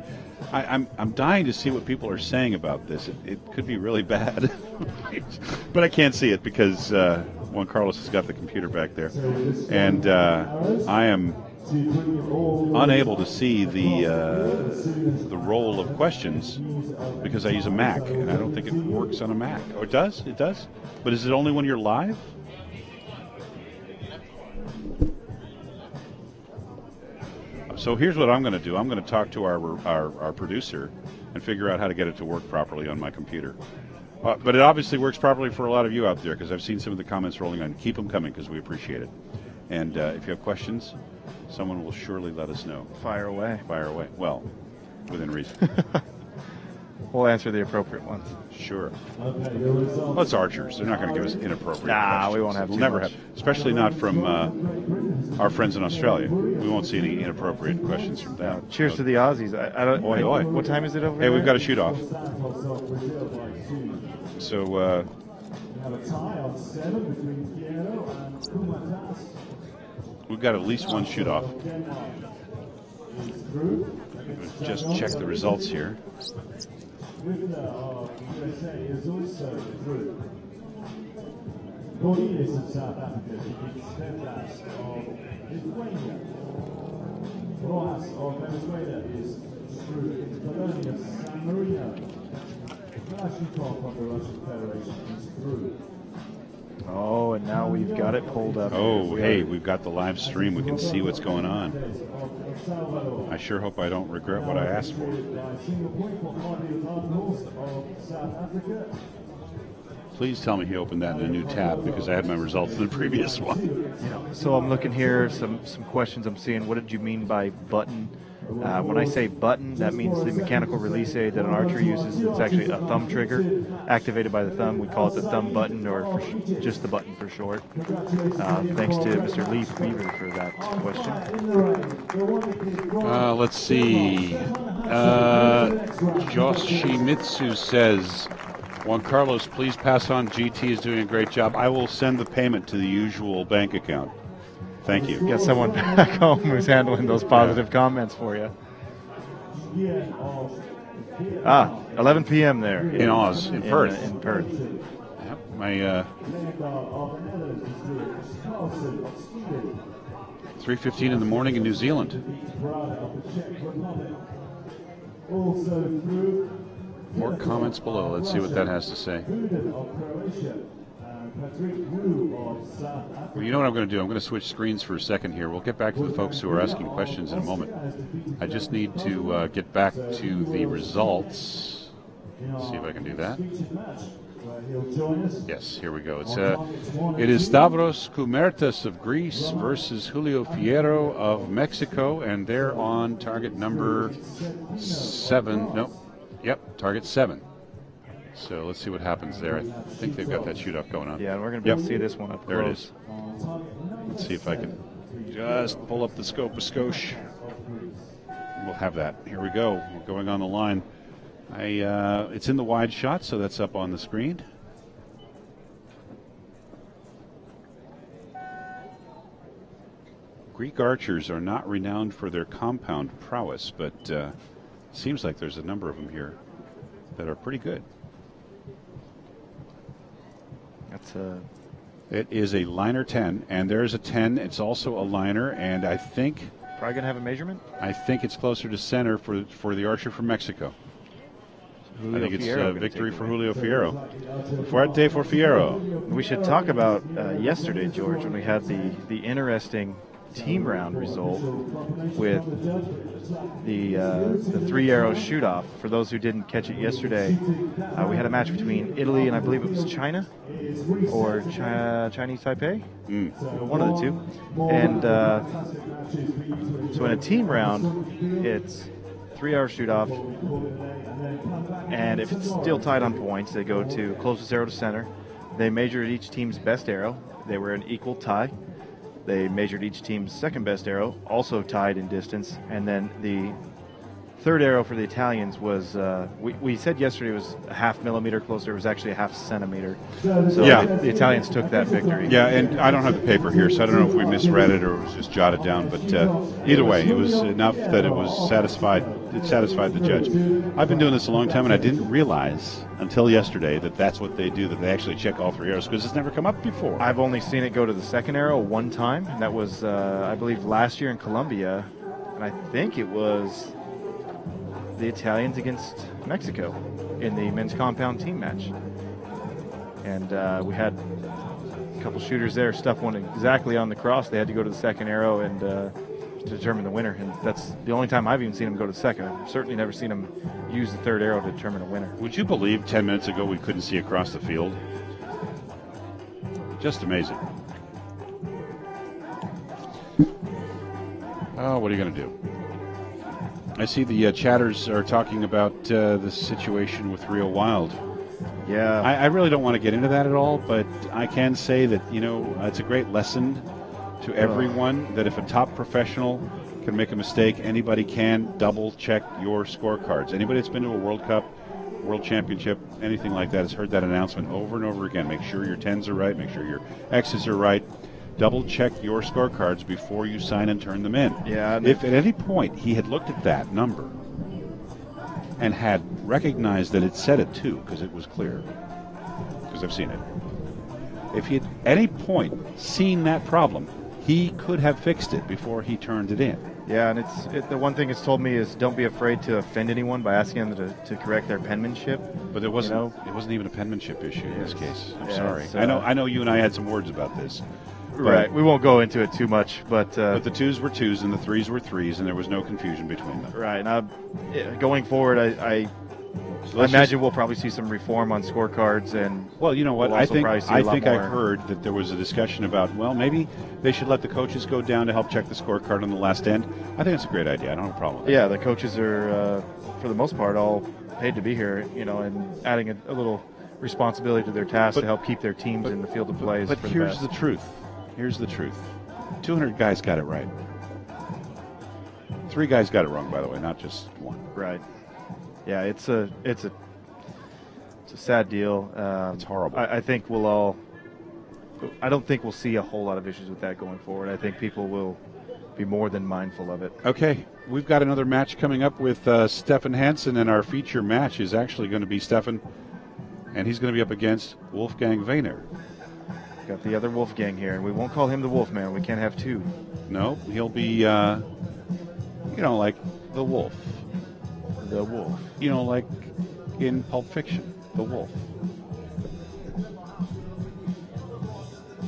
I, I'm I'm dying to see what people are saying about this. It, it could be really bad, but I can't see it because uh, Juan Carlos has got the computer back there, and uh, I am unable to see the uh, the roll of questions because I use a Mac, and I don't think it works on a Mac. Oh, it does? It does? But is it only when you're live? So here's what I'm going to do. I'm going to talk to our, our, our producer and figure out how to get it to work properly on my computer. Uh, but it obviously works properly for a lot of you out there, because I've seen some of the comments rolling on. Keep them coming, because we appreciate it. And uh, if you have questions, someone will surely let us know. Fire away. Fire away. Well, within reason. We'll answer the appropriate ones. Sure. Well, it's archers. They're not going to give us inappropriate Nah, questions. We won't have we'll never much. have, especially not from uh, our friends in Australia. We won't see any inappropriate questions from them. Cheers so, to the Aussies. I, I don't, oi, oi. What time is it over Hey, there? We've got a shoot-off. So, uh, Now a tie on seven between Fierro and Koumertas. We've got at least one shoot off. Just check the results here. Winner of U S A is also through. Cornelius of South Africa defeats Stefan of Lithuania. Rojas of Venezuela is through. Poloni of San Marino. Kalashnikov of the Russian Federation is through. Oh, and now we've got it pulled up. Oh, hey, we've got the live stream. We can see what's going on. I sure hope I don't regret what I asked for. Please tell me he opened that in a new tab, because I had my results in the previous one. Yeah. So I'm looking here, some, some questions I'm seeing. What did you mean by button? Uh, when I say button, that means the mechanical release aid that an archer uses. It's actually a thumb trigger activated by the thumb. We call it the thumb button, or for sh just the button for short. Uh, thanks to Mister Lee Weaver for that question. Uh, let's see. Uh, Josh Shimitsu says, Juan Carlos, please pass on. G T is doing a great job. I will send the payment to the usual bank account. Thank you. Get someone back home who's handling those positive yeah. comments for you. Ah, eleven p m there. In, in Oz, in, in Perth. In, in Perth. Yep, my, uh, three fifteen in the morning in New Zealand. More comments below. Let's see what that has to say. Well, you know what I'm going to do? I'm going to switch screens for a second here. We'll get back to the folks who are asking questions in a moment. I just need to uh, get back to the results. Let's see if I can do that. Yes, here we go. It's uh, it is Stavros Koumertas of Greece versus Julio Fierro of Mexico, and they're on target number seven. Nope. Yep, target seven. So let's see what happens there. I think they've got that shoot-up going on. Yeah, and we're going to be yep. able to see this one up there close. There it is. Let's see if I can just pull up the scope of Scosh. We'll have that. Here we go. We're going on the line. I uh, it's in the wide shot, so that's up on the screen. Greek archers are not renowned for their compound prowess, but uh, seems like there's a number of them here that are pretty good. That's a it is a liner ten, and there's a ten. It's also a liner, and I think probably gonna have a measurement. I think it's closer to center for for the archer from Mexico. So I think it's a uh, victory for Julio Fierro. Fuerte for Fierro. We should talk about uh, yesterday, George, when we had the the interesting team round result with the uh, the three arrow shoot off. For those who didn't catch it yesterday, uh, we had a match between Italy and I believe it was China or China, Chinese Taipei, mm. one of the two. And uh, so in a team round, it's three hour shoot off, and if it's still tied on points, they go to closest arrow to center. They measured each team's best arrow. They were an equal tie. They measured each team's second best arrow, also tied in distance, and then the third arrow for the Italians was, uh, we, we said yesterday it was a half millimeter closer, it was actually a half centimeter. So yeah. the, the Italians took that victory. Yeah, and I don't have the paper here, so I don't know if we misread it or it was just jotted down, but uh, either way, it was enough that it was satisfied, it satisfied the judge. I've been doing this a long time, and I didn't realize until yesterday that that's what they do, that they actually check all three arrows, because it's never come up before. I've only seen it go to the second arrow one time, and that was, uh, I believe, last year in Colombia, and I think it was the Italians against Mexico in the men's compound team match. And uh, we had a couple shooters there. Stuff one exactly on the cross. They had to go to the second arrow and uh, to determine the winner. And that's the only time I've even seen them go to second. I've certainly never seen them use the third arrow to determine a winner. Would you believe ten minutes ago we couldn't see across the field? Just amazing. Oh, what are you going to do? I see the uh, chatters are talking about uh, the situation with Rio Wild. Yeah. I, I really don't want to get into that at all, but I can say that, you know, it's a great lesson to everyone that if a top professional can make a mistake, anybody can. Double check your scorecards. Anybody that's been to a World Cup, World Championship, anything like that, has heard that announcement over and over again. Make sure your tens are right. Make sure your X's are right. Double check your scorecards before you sign and turn them in. Yeah. If at any point he had looked at that number and had recognized that it said it too, because it was clear, because I've seen it. If he had at any point seen that problem, he could have fixed it before he turned it in. Yeah, and it's it, the one thing it's told me is don't be afraid to offend anyone by asking them to, to correct their penmanship. But it wasn't, you know? It wasn't even a penmanship issue in this case. I'm yeah, sorry. Uh, I know I know you and I had some words about this. Right. We won't go into it too much, but uh, but the twos were twos and the threes were threes, and there was no confusion between them. Right. And I, yeah, going forward, I. I So I imagine we'll probably see some reform on scorecards and. Well, you know what? We'll I think I think I heard that there was a discussion about, well, maybe they should let the coaches go down to help check the scorecard on the last end. I think it's a great idea. I don't have a problem with that. Yeah, the coaches are, uh, for the most part, all paid to be here, you know, and adding a, a little responsibility to their task but, to help keep their teams but, in the field of play. But, but here's the, the truth. Here's the truth. two hundred guys got it right. Three guys got it wrong, by the way, not just one. Right. Yeah, it's a it's a it's a sad deal. Um, it's horrible. I, I think we'll all. I don't think we'll see a whole lot of issues with that going forward. I think people will be more than mindful of it. Okay, we've got another match coming up with uh, Stefan Hansen, and our feature match is actually going to be Stefan, and he's going to be up against Wolfgang Vayner. Got the other Wolfgang here, and we won't call him the Wolfman. We can't have two. No, he'll be, uh, you know, like the Wolf. The Wolf. You know, like in Pulp Fiction, the Wolf.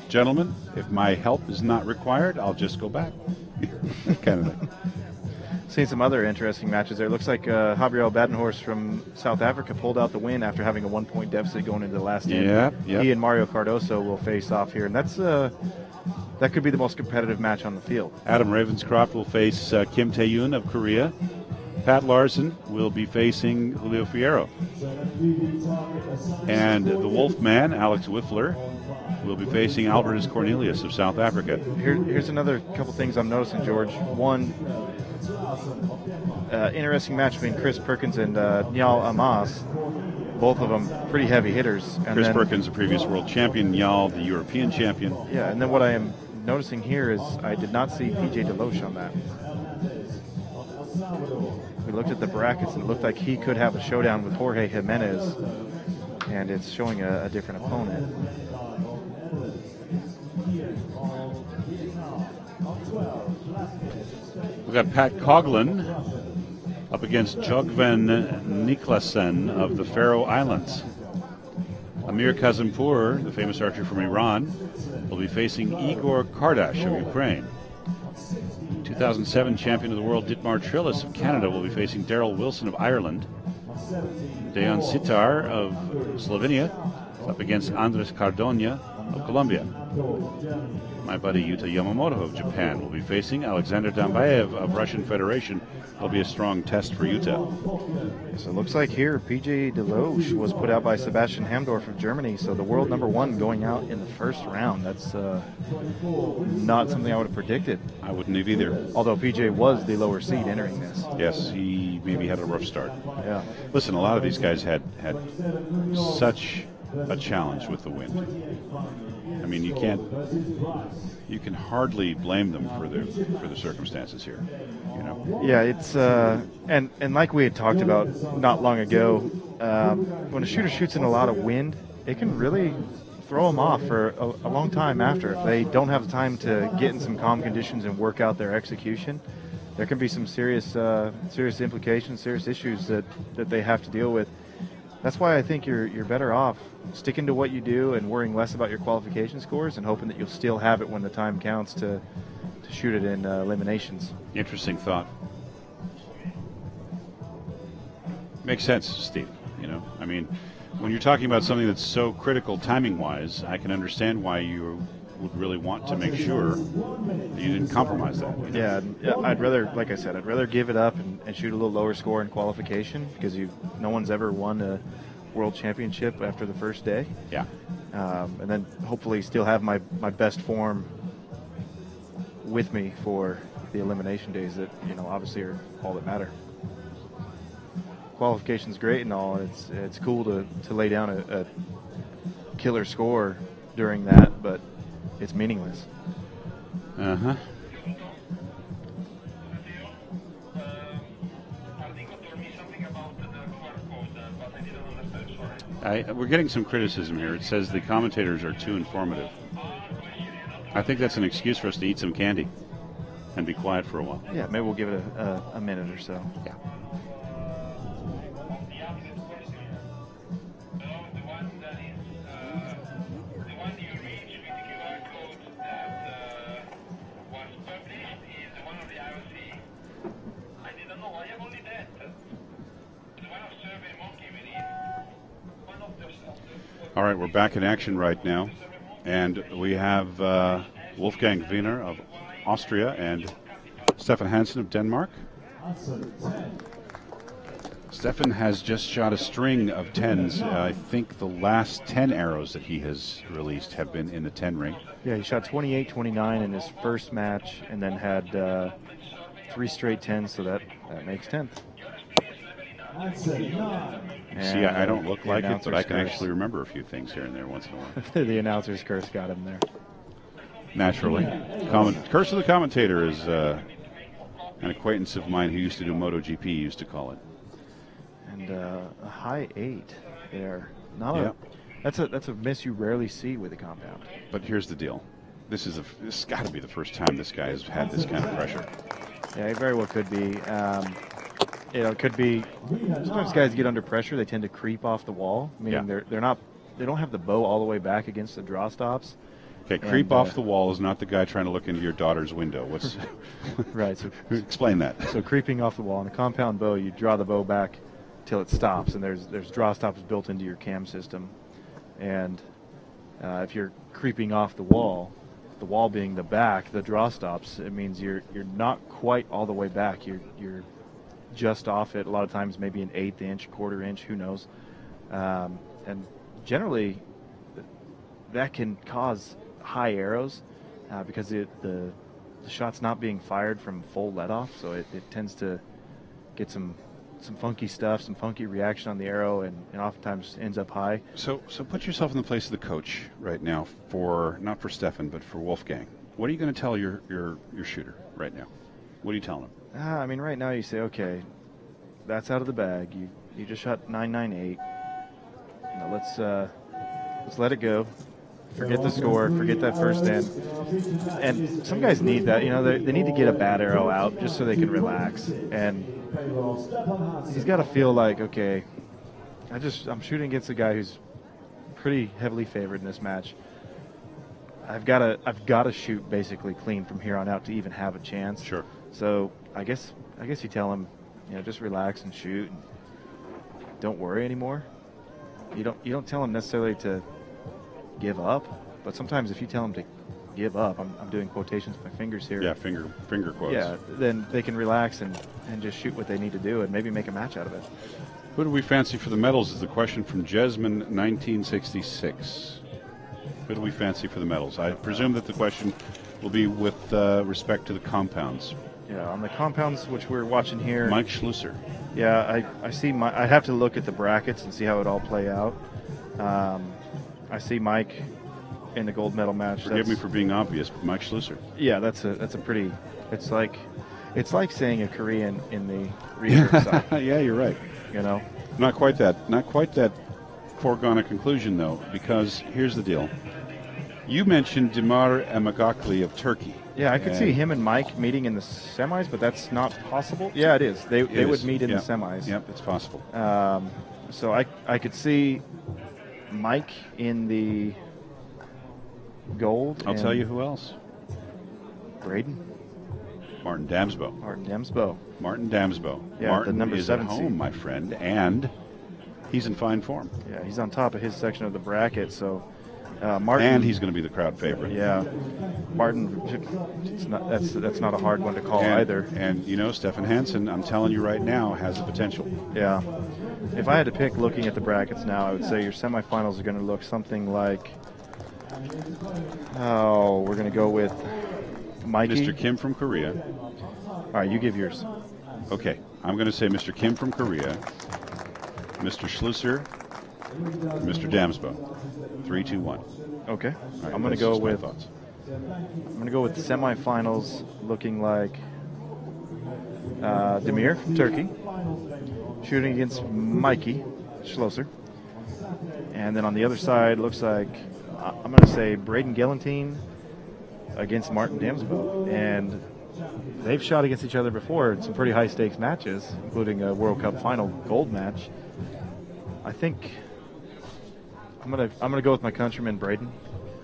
Gentlemen, if my help is not required, I'll just go back. Kind of thing. Seen some other interesting matches there. Looks like uh, Gabriel Badenhorst from South Africa pulled out the win after having a one-point deficit going into the last game. Yeah, yeah. He and Mario Cardoso will face off here, and that's uh, that could be the most competitive match on the field. Adam Ravenscroft will face uh, Kim Tae-yoon of Korea. Pat Laursen will be facing Julio Fierro. And the Wolfman, Alex Whiffler, will be facing Albertus Cornelius of South Africa. Here, here's another couple things I'm noticing, George. One, uh, interesting match between Chris Perkins and uh, Niall Amas. Both of them pretty heavy hitters. And Chris then, Perkins, the previous world champion. Niall, the European champion. Yeah, and then what I am noticing here is I did not see P J Deloche on that. We looked at the brackets and it looked like he could have a showdown with Jorge Jimenez, and it's showing a, a different opponent. We've got Pat Coughlin up against Jogven Niklasen of the Faroe Islands. Amir Kazimpour, the famous archer from Iran, will be facing Igor Kardash of Ukraine. two thousand seven champion of the world Dietmar Trillus of Canada will be facing Daryl Wilson of Ireland. Dejan Sitar of Slovenia is up against Andres Cardonia of Colombia. My buddy Yuta Yamamoto of Japan will be facing Alexander Dambayev of Russian Federation. That'll be a strong test for Yuta. So it looks like here P J Deloche was put out by Sebastian Hamdorf of Germany, so the world number one going out in the first round. That's uh, not something I would have predicted. I wouldn't have either. Although P J was the lower seed entering this. Yes, he maybe had a rough start. Yeah. Listen, a lot of these guys had, had such a challenge with the wind. I mean, you can't, you can hardly blame them for the for the circumstances here, you know. Yeah, it's uh, and and like we had talked about not long ago, um, when a shooter shoots in a lot of wind, it can really throw them off for a, a long time after. If they don't have time to get in some calm conditions and work out their execution, there can be some serious uh, serious implications, serious issues that that they have to deal with. That's why I think you're you're better off sticking to what you do and worrying less about your qualification scores and hoping that you'll still have it when the time counts to, to shoot it in uh, eliminations. Interesting thought. Makes sense, Steve. You know, I mean, when you're talking about something that's so critical timing-wise, I can understand why you would really want to make sure that you didn't compromise that. You know? Yeah, I'd rather, like I said, I'd rather give it up and, and shoot a little lower score in qualification because you no one's ever won a world championship after the first day. Yeah. Um, and then hopefully still have my, my best form with me for the elimination days that, you know, obviously are all that matter. qualification's great and all, and it's it's cool to, to lay down a, a killer score during that, but it's meaningless. Uh-huh. I, we're getting some criticism here. It says the commentators are too informative. I think that's an excuse for us to eat some candy and be quiet for a while. Yeah, maybe we'll give it a, a, a minute or so. Yeah. All right, we're back in action right now, and we have uh, Wolfgang Wiener of Austria and Stefan Hansen of Denmark. Stefan has just shot a string of tens. Uh, I think the last ten arrows that he has released have been in the ten ring. Yeah, he shot twenty-eight, twenty-nine in his first match, and then had uh, three straight tens, so that, that makes tenth. And see, I, I don't look like it, but I can curse. actually remember a few things here and there once in a while. The announcer's curse got him there. Naturally. Comment, curse of the commentator is uh, an acquaintance of mine who used to do MotoGP, used to call it. And uh, a high eight there. Not yeah. a, that's, a, that's a miss you rarely see with a compound. But here's the deal. This is a, this has got to be the first time this guy has had this kind of pressure. Yeah, it very well could be. Um, You know, it could be. Sometimes guys get under pressure; they tend to creep off the wall, meaning yeah. they're they're not they don't have the bow all the way back against the draw stops. Okay, creep and, off uh, the wall is not the guy trying to look into your daughter's window. What's right? So explain that. So creeping off the wall in a compound bow, you draw the bow back till it stops, and there's there's draw stops built into your cam system, and uh, if you're creeping off the wall. The wall being the back, the draw stops. It means you're you're not quite all the way back. You're you're just off it a lot of times, maybe an eighth inch, quarter inch, who knows, um, and generally th that can cause high arrows uh, because it, the, the shot's not being fired from full let off, so it, it tends to get some some funky stuff, some funky reaction on the arrow, and, and oftentimes ends up high. So so put yourself in the place of the coach right now, for not for Stefan but for Wolfgang. What are you going to tell your, your your shooter right now? What are you telling him? Uh, I mean, right now you say, okay, that's out of the bag. You you just shot nine nine eight. Now let's uh, let's let it go. Forget the score. Forget that first end. And some guys need that. You know, they they need to get a bad arrow out just so they can relax. And he's got to feel like, okay, I just I'm shooting against a guy who's pretty heavily favored in this match. I've got to I've got to shoot basically clean from here on out to even have a chance. Sure. So. I guess I guess you tell him, you know, just relax and shoot, and don't worry anymore. You don't you don't tell him necessarily to give up, but sometimes if you tell him to give up, I'm, I'm doing quotations with my fingers here. Yeah, finger finger quotes. Yeah, then they can relax and and just shoot what they need to do and maybe make a match out of it. Who do we fancy for the medals is the question from Jesmond nineteen sixty-six. Who do we fancy for the medals? I presume that the question will be with uh, respect to the compounds. Yeah, on the compounds which we're watching here. Mike Schlosser. Yeah, I, I see. My, I have to look at the brackets and see how it all play out. Um, I see Mike in the gold medal match. Forgive that's, me for being obvious, but Mike Schlosser. Yeah, that's a that's a pretty. It's like, it's like saying a Korean in the research side. Yeah, you're right. You know, not quite that. Not quite that foregone a conclusion though, because here's the deal. You mentioned Dietmar Trillus of Turkey. Yeah, I could and see him and Mike meeting in the semis, but that's not possible. Yeah, it is. They, it they is. would meet in yep. the semis. Yep, it's possible. Um, so I, I could see Mike in the gold. I'll tell you who else. Braden. Martin Damsbo. Martin Damsbo. Martin Damsbo. Yeah, Martin the number is seven at home, seed. my friend, and he's in fine form. Yeah, he's on top of his section of the bracket, so... Uh, Martin, and he's going to be the crowd favorite. Yeah, Martin. It's not, that's that's not a hard one to call and, either. And you know, Stefan Hansen, I'm telling you right now, has the potential. Yeah. If I had to pick, looking at the brackets now, I would say your semifinals are going to look something like. Oh, we're going to go with Mikey. Mister Kim from Korea. All right, you give yours. Okay, I'm going to say Mister Kim from Korea, Mister Schlosser, Mister Damsbo. Three, two, one. Okay. Right, I'm going to go with thoughts. I'm going to go with the semifinals looking like uh, Demir from Turkey, shooting against Mikey Schlosser. And then on the other side, looks like I'm going to say Braden Galantine against Martin Damsbo. And they've shot against each other before in some pretty high-stakes matches, including a World Cup final gold match. I think I'm going to I'm going to go with my countryman, Braden,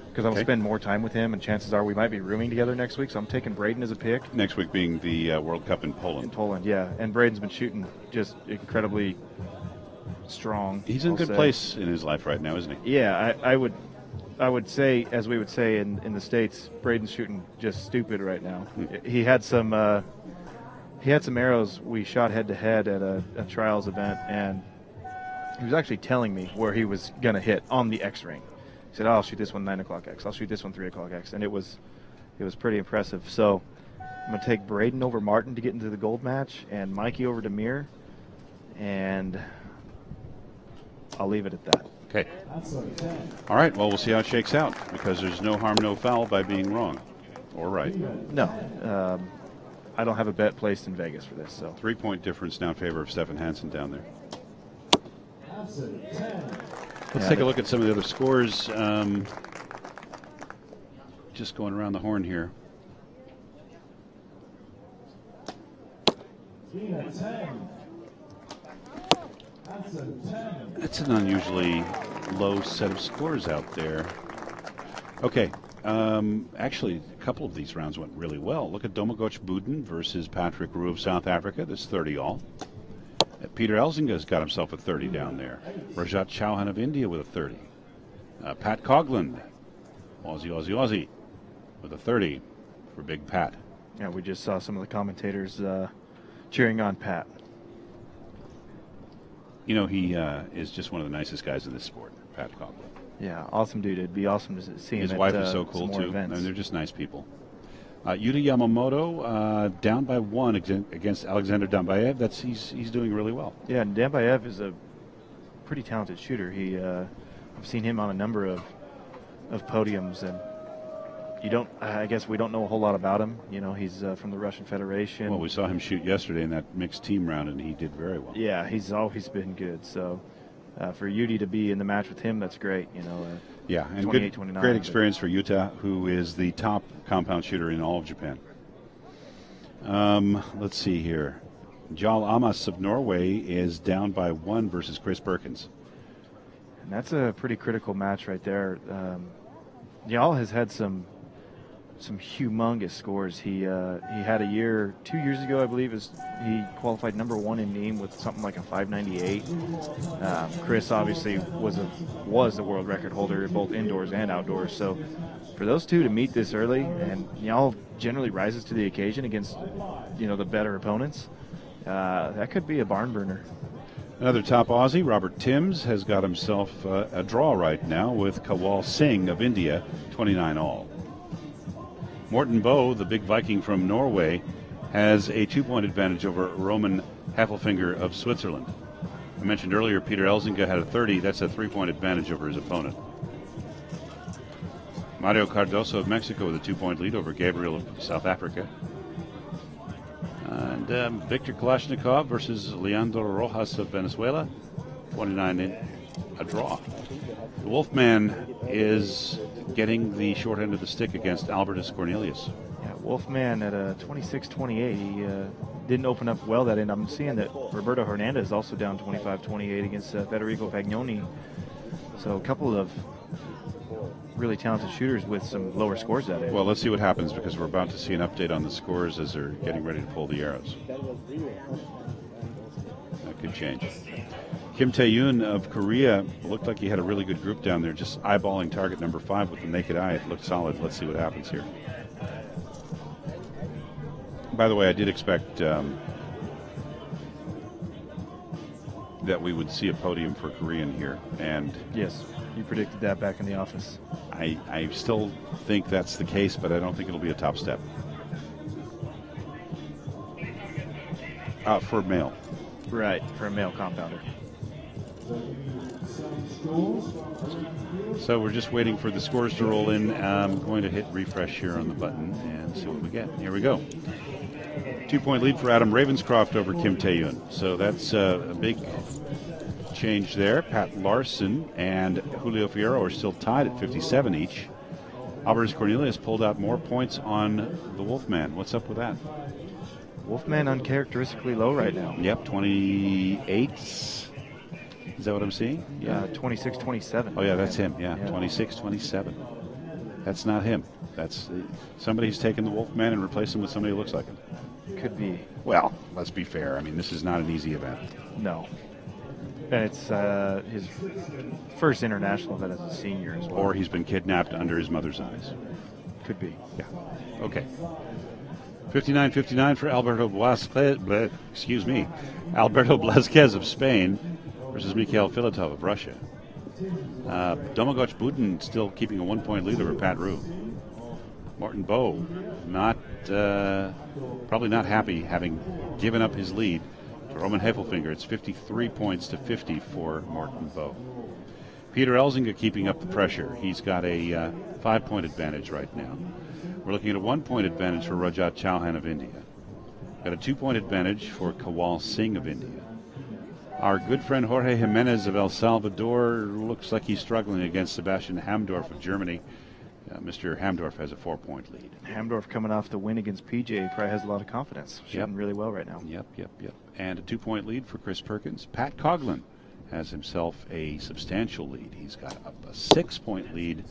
because I'm going to spend more time with him, and chances are we might be rooming together next week, so I'm taking Braden as a pick. Next week being the uh, World Cup in Poland. In Poland, yeah. And Braden's been shooting just incredibly strong. He's in a good say. place in his life right now, isn't he? Yeah, I, I would I would say, as we would say in, in the States, Braden's shooting just stupid right now. Mm. He had some uh, he had some arrows we shot head-to-head at a, a trials event, and he was actually telling me where he was going to hit on the X-ring. He said, oh, I'll shoot this one nine o'clock X. I'll shoot this one three o'clock X. And it was it was pretty impressive. So I'm going to take Braden over Martin to get into the gold match, and Mikey over Demir, and I'll leave it at that. Okay. All right, well, we'll see how it shakes out, because there's no harm, no foul by being wrong or right. No. Um, I don't have a bet placed in Vegas for this. So three-point difference now in favor of Stefan Hansen down there. Let's yeah, take a look at some of the other scores. Um, just going around the horn here. That's an unusually low set of scores out there. Okay. Um, actually, a couple of these rounds went really well. Look at Domagoj Budin versus Patrick Rue of South Africa. That's thirty all. Peter Elzinga has got himself a thirty down there. Rajat Chauhan of India with a thirty. Uh, Pat Coghlan, Aussie, Aussie, Aussie, with a thirty for Big Pat. Yeah, we just saw some of the commentators uh, cheering on Pat. You know, he uh, is just one of the nicest guys in this sport, Pat Coghlan. Yeah, awesome dude. It'd be awesome to see him. His wife at, uh, is so cool, too. I mean, they're just nice people. Uh, Yuta Yamamoto uh, down by one against Alexander Dambayev. That's he's he's doing really well. Yeah, and Dambayev is a pretty talented shooter. He uh, I've seen him on a number of of podiums, and you don't. I guess we don't know a whole lot about him. You know, he's uh, from the Russian Federation. Well, we saw him shoot yesterday in that mixed team round, and he did very well. Yeah, he's always been good. So uh, for Yuta to be in the match with him, that's great. You know. Uh, Yeah, and good, great experience for Yuta, who is the top compound shooter in all of Japan. Um, let's see here. Jarl Amas of Norway is down by one versus Chris Perkins. And that's a pretty critical match right there. Um, Jarl has had some some humongous scores. He uh, he had a year, two years ago, I believe, is he qualified number one in Nîmes with something like a five ninety-eight. Um, Chris obviously was a was the world record holder both indoors and outdoors. So for those two to meet this early, and Niall generally rises to the occasion against you know the better opponents, uh, that could be a barn burner. Another top Aussie, Robert Timms, has got himself uh, a draw right now with Kawal Singh of India, twenty-nine all. Morten Bo, the big Viking from Norway, has a two-point advantage over Roman Häfelfinger of Switzerland. I mentioned earlier Peter Elzinga had a thirty. That's a three-point advantage over his opponent. Mario Cardoso of Mexico with a two-point lead over Gabriel of South Africa. And um, Victor Kalashnikov versus Leandro Rojas of Venezuela, twenty-nine in a draw. The Wolfman is getting the short end of the stick against Albertus Cornelius. Yeah, Wolfman at a twenty-six twenty-eight. He uh, didn't open up well that end. I'm seeing that Roberto Hernandez is also down twenty-five twenty-eight against uh, Federico Pagnoni. So a couple of really talented shooters with some lower scores that end. Well, let's see what happens, because we're about to see an update on the scores as they're getting ready to pull the arrows. That could change. Kim Tae-yoon of Korea looked like he had a really good group down there, just eyeballing target number five with the naked eye. It looked solid. Let's see what happens here. By the way, I did expect um, that we would see a podium for Korean here. And yes, you predicted that back in the office. I, I still think that's the case, but I don't think it'll be a top step. Uh, for male. Right, for a male compounder. So we're just waiting for the scores to roll in. I'm going to hit refresh here on the button and see what we get. Here we go. Two-point lead for Adam Ravenscroft over Kim Tae-yoon. So that's uh, a big change there. Pat Laursen and Julio Fierro are still tied at fifty-seven each. Albertus Cornelius pulled out more points on the Wolfman. What's up with that? Wolfman uncharacteristically low right now. Yep, twenty-eight. Is that what I'm seeing? Yeah, uh, twenty-six twenty-seven. Oh, yeah, that's him. Yeah, twenty-six twenty-seven. Yeah. That's not him. That's uh, somebody who's taken the Wolfman and replaced him with somebody who looks like him. Could be. Well, let's be fair. I mean, this is not an easy event. No. And it's uh, his first international event as a senior as well. Or he's been kidnapped under his mother's eyes. Could be. Yeah. Okay. fifty-nine fifty-nine for Alberto Blazquez. Excuse me. Alberto Blazquez of Spain versus Mikhail Filatov of Russia. Uh, Domagoj Budin still keeping a one-point lead over Pat Rue. Martin Bowe, not uh, probably not happy having given up his lead to Roman Häfelfinger. It's fifty-three points to fifty for Martin Bowe. Peter Elzinga keeping up the pressure. He's got a uh, five-point advantage right now. We're looking at a one-point advantage for Rajat Chauhan of India. Got a two-point advantage for Kawal Singh of India. Our good friend Jorge Jimenez of El Salvador looks like he's struggling against Sebastian Hamdorf of Germany. Uh, Mister Hamdorf has a four-point lead. Hamdorf coming off the win against P J probably has a lot of confidence. Shooting yep. really well right now. Yep, yep, yep. And a two-point lead for Chris Perkins. Pat Coughlin has himself a substantial lead. He's got up a six-point lead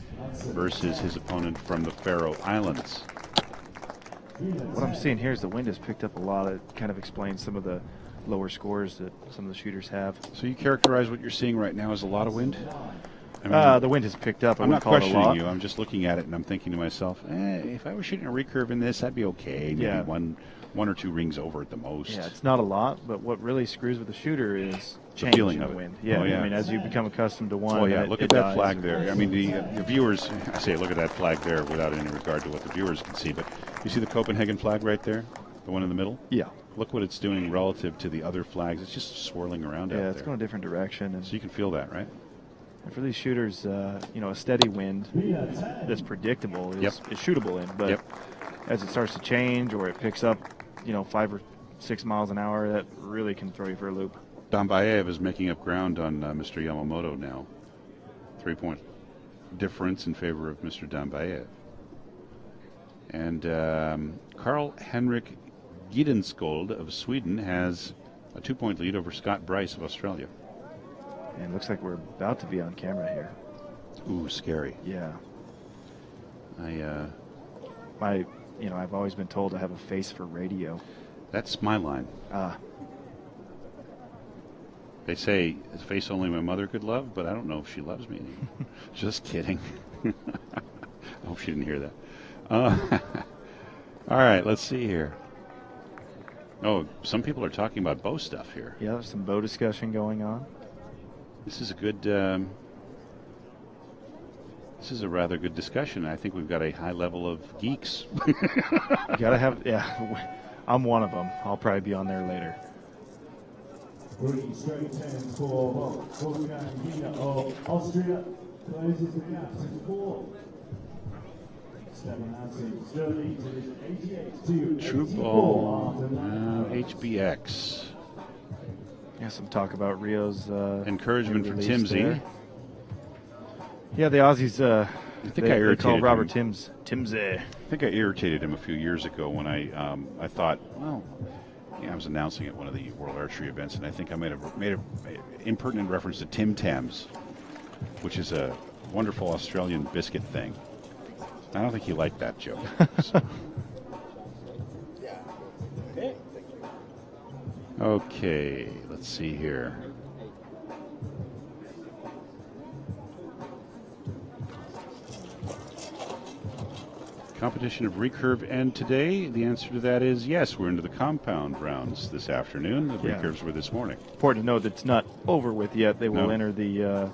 versus his opponent from the Faroe Islands. What I'm seeing here is the wind has picked up a lot. It kind of explains some of the lower scores that some of the shooters have. So you characterize what you're seeing right now as a lot of wind? I mean, uh, the wind has picked up. I I'm not questioning you. I'm just looking at it and I'm thinking to myself, eh, if I were shooting a recurve in this, I'd be okay. Maybe yeah. one, one or two rings over at the most. Yeah, it's not a lot, but what really screws with the shooter is the feeling of the wind. Yeah, oh, yeah, I mean, as you become accustomed to one. Oh yeah, it, look at that flag there. I mean, the, uh, the viewers. I say, look at that flag there, without any regard to what the viewers can see. But you see the Copenhagen flag right there, the one in the middle. Yeah. Look what it's doing relative to the other flags. It's just swirling around yeah, out there. Yeah, it's going a different direction. And so you can feel that, right? And for these shooters, uh, you know, a steady wind that's predictable is, yep. is shootable in. But yep. as it starts to change or it picks up, you know, five or six miles an hour, that really can throw you for a loop. Dambayev is making up ground on uh, Mister Yamamoto now. Three-point difference in favor of Mister Dambayev. And um, Carl-Henrik Gidenskold of Sweden has a two-point lead over Scott Bryce of Australia. And it looks like we're about to be on camera here. Ooh, scary. Yeah. I, uh... My, you know, I've always been told I have a face for radio. That's my line. Ah. Uh, they say, it's a face only my mother could love, but I don't know if she loves me anymore. Just kidding. I hope she didn't hear that. Uh, all right, let's see here. Oh, some people are talking about bow stuff here. Yeah, there's some bow discussion going on. This is a good, um, this is a rather good discussion. I think we've got a high level of geeks. You gotta have, yeah, I'm one of them. I'll probably be on there later. True ball, uh, H B X. Yeah, some talk about Rio's uh, encouragement from Timsy. Yeah, the Aussies. Uh, I think they, I irritated they call Robert him. Timms Timsy. I think I irritated him a few years ago when I um, I thought, well, yeah, I was announcing at one of the World Archery events, and I think I made a made an impertinent reference to Tim Tams, which is a wonderful Australian biscuit thing. I don't think he liked that joke. So. Okay, let's see here. Competition of recurve end today. The answer to that is yes, we're into the compound rounds this afternoon. The yeah. recurves were this morning. Important to note that it's not over with yet. They will no. enter the, uh,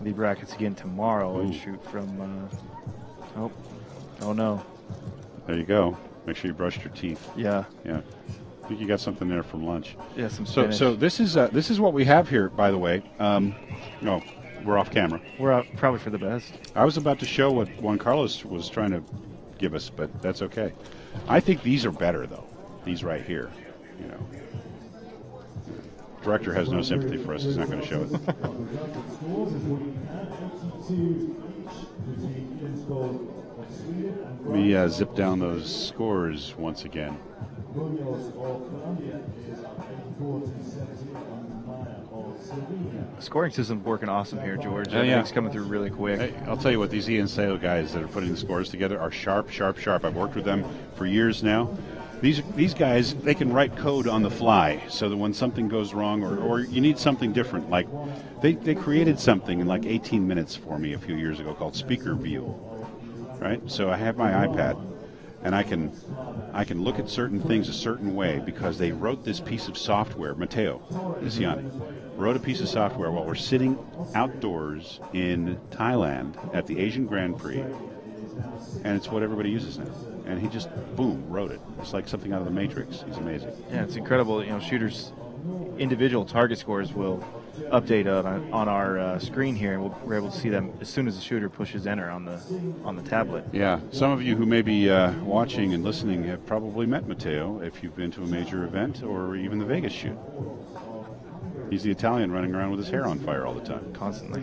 the brackets again tomorrow Ooh. and shoot from... Uh, Oh, oh no. There you go. Make sure you brushed your teeth. Yeah. Yeah. I think you got something there from lunch. Yeah, some spinach. So, so this is uh, this is what we have here, by the way. Um, no, we're off camera. We're out, probably for the best. I was about to show what Juan Carlos was trying to give us, but that's okay. I think these are better, though. These right here, you know. Director has no sympathy for us. He's not going to show it. Let me uh, zip down those scores once again. The scoring system's working awesome here, George. Uh, Everything's yeah. coming through really quick. Hey, I'll tell you what, these Ian Sayo guys that are putting the scores together are sharp, sharp, sharp. I've worked with them for years now. These these guys, they can write code on the fly, so that when something goes wrong or, or you need something different, like they, they created something in like eighteen minutes for me a few years ago called Speaker View, right? So I have my iPad, and I can I can look at certain things a certain way because they wrote this piece of software. Matteo Isiani wrote a piece of software while we're sitting outdoors in Thailand at the Asian Grand Prix, and it's what everybody uses now. And he just, boom, wrote it. It's like something out of the Matrix. He's amazing. Yeah, it's incredible. You know, shooters' individual target scores will update on, on our uh, screen here, and we'll, we're able to see them as soon as the shooter pushes enter on the on the tablet. Yeah, some of you who may be uh, watching and listening have probably met Matteo if you've been to a major event or even the Vegas shoot. He's the Italian running around with his hair on fire all the time. Constantly.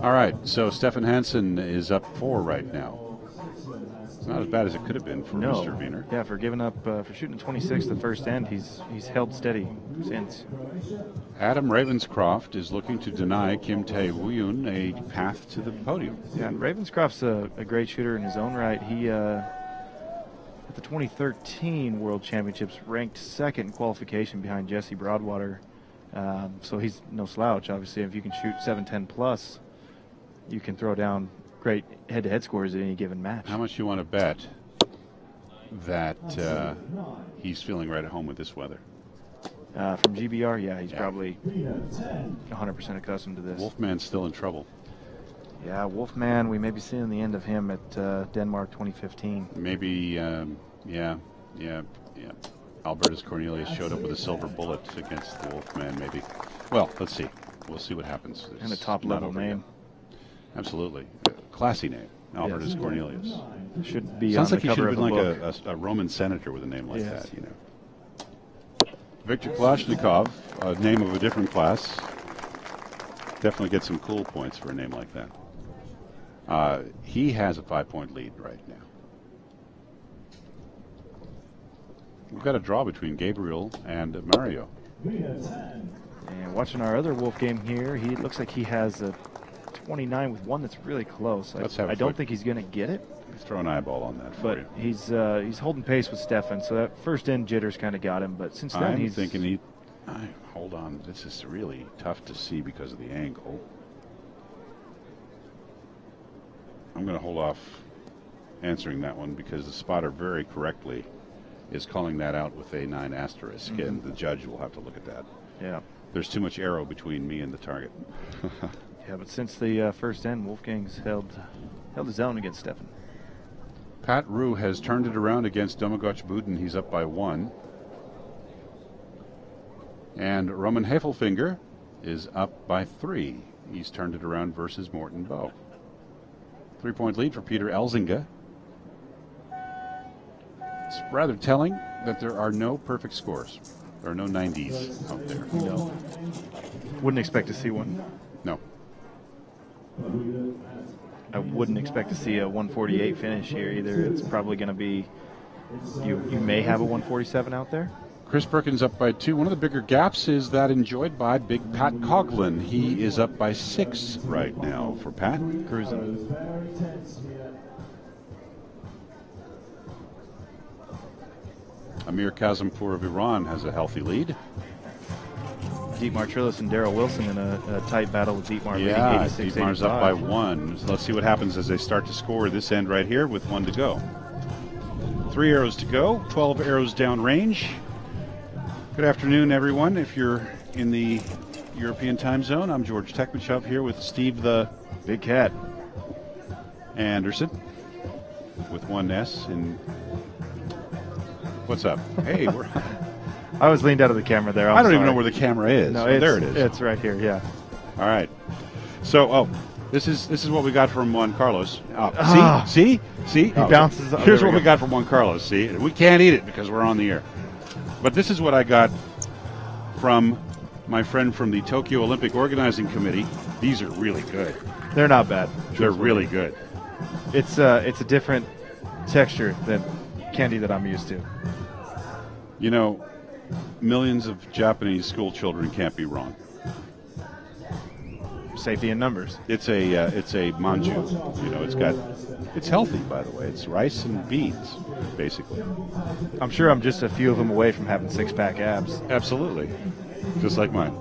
All right, so Stefan Hansen is up four right now. Not as bad as it could have been for no. Mister Wiener. Yeah, for giving up, uh, for shooting twenty-six the first end, he's he's held steady since. Adam Ravenscroft is looking to deny Kim Tae-yoon a path to the podium. Yeah, and Ravenscroft's a, a great shooter in his own right. He, uh, at the twenty thirteen World Championships, ranked second in qualification behind Jesse Broadwater. Um, so he's no slouch, obviously. If you can shoot seven ten plus, you can throw down great head-to-head scores in any given match. How much you want to bet that uh, he's feeling right at home with this weather? Uh, from G B R, yeah, he's yeah. probably one hundred percent accustomed to this. Wolfman's still in trouble. Yeah, Wolfman, we may be seeing the end of him at uh, Denmark twenty fifteen. Maybe, um, yeah, yeah, yeah. Albertus Cornelius showed up with a silver bullet against the Wolfman, maybe. Well, let's see. We'll see what happens. It's and a top-level name. Yet. Absolutely. Classy name, Albertus yes. Cornelius. Should be sounds on like the he should have been like a, a, a Roman senator with a name like yes. that, you know. Victor Kalashnikov, a name of a different class, definitely gets some cool points for a name like that. Uh, he has a five-point lead right now. We've got a draw between Gabriel and Mario. And watching our other Wolf game here, he looks like he has a twenty-nine with one that's really close. Let's I, I don't think he's going to get it. Let's throw an eyeball on that. For but you. he's uh, he's holding pace with Stefan, so that first end jitters kind of got him. But since then, I'm he's thinking he. I, hold on, this is really tough to see because of the angle. I'm going to hold off answering that one because the spotter very correctly is calling that out with a nine asterisk, mm-hmm. and the judge will have to look at that. Yeah. There's too much arrow between me and the target. Yeah, but since the uh, first end, Wolfgang's held held his own against Stefan. Pat Rue has turned it around against Domagoj Budin. He's up by one. And Roman Häfelfinger is up by three. He's turned it around versus Morten Bow. Three-point lead for Peter Elzinga. It's rather telling that there are no perfect scores. There are no nineties out there. No. Wouldn't expect to see one. No. I wouldn't expect to see a one forty-eight finish here either. It's probably going to be, you, you may have a one forty-seven out there. Chris Perkins up by two. One of the bigger gaps is that enjoyed by Big Pat Coughlin. He is up by six right now for Pat. Cruising. Amir Kazimpour of Iran has a healthy lead. Dietmar Trillus and Darrell Wilson in a, a tight battle with Dietmar. Yeah, Dietmar's up by one. So let's see what happens as they start to score this end right here with one to go. Three arrows to go, twelve arrows down range. Good afternoon, everyone. If you're in the European time zone, I'm George Tekhmitchov here with Steve the Big Cat Anderson with one S. And what's up? Hey, we're... I was leaned out of the camera there. I'm I don't sorry. even know where the camera is. No, oh, there it is. It's right here. Yeah. All right. So, oh, this is this is what we got from Juan Carlos. Oh, ah. See, see, see. He oh, bounces. Up. Here's oh, we what go. we got from Juan Carlos. See, we can't eat it because we're on the air. But this is what I got from my friend from the Tokyo Olympic Organizing Committee. These are really good. They're not bad. They're really good. It's uh, it's a different texture than candy that I'm used to. You know, millions of Japanese school children can't be wrong. Safety in numbers. It's a uh, it's a manju. You know, it's got it's healthy, by the way. It's rice and beans, basically. I'm sure I'm just a few of them away from having six-pack abs. Absolutely, just like mine.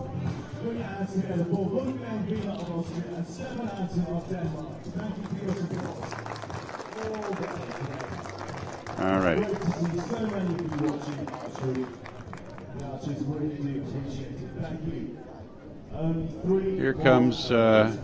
All right. Here comes uh,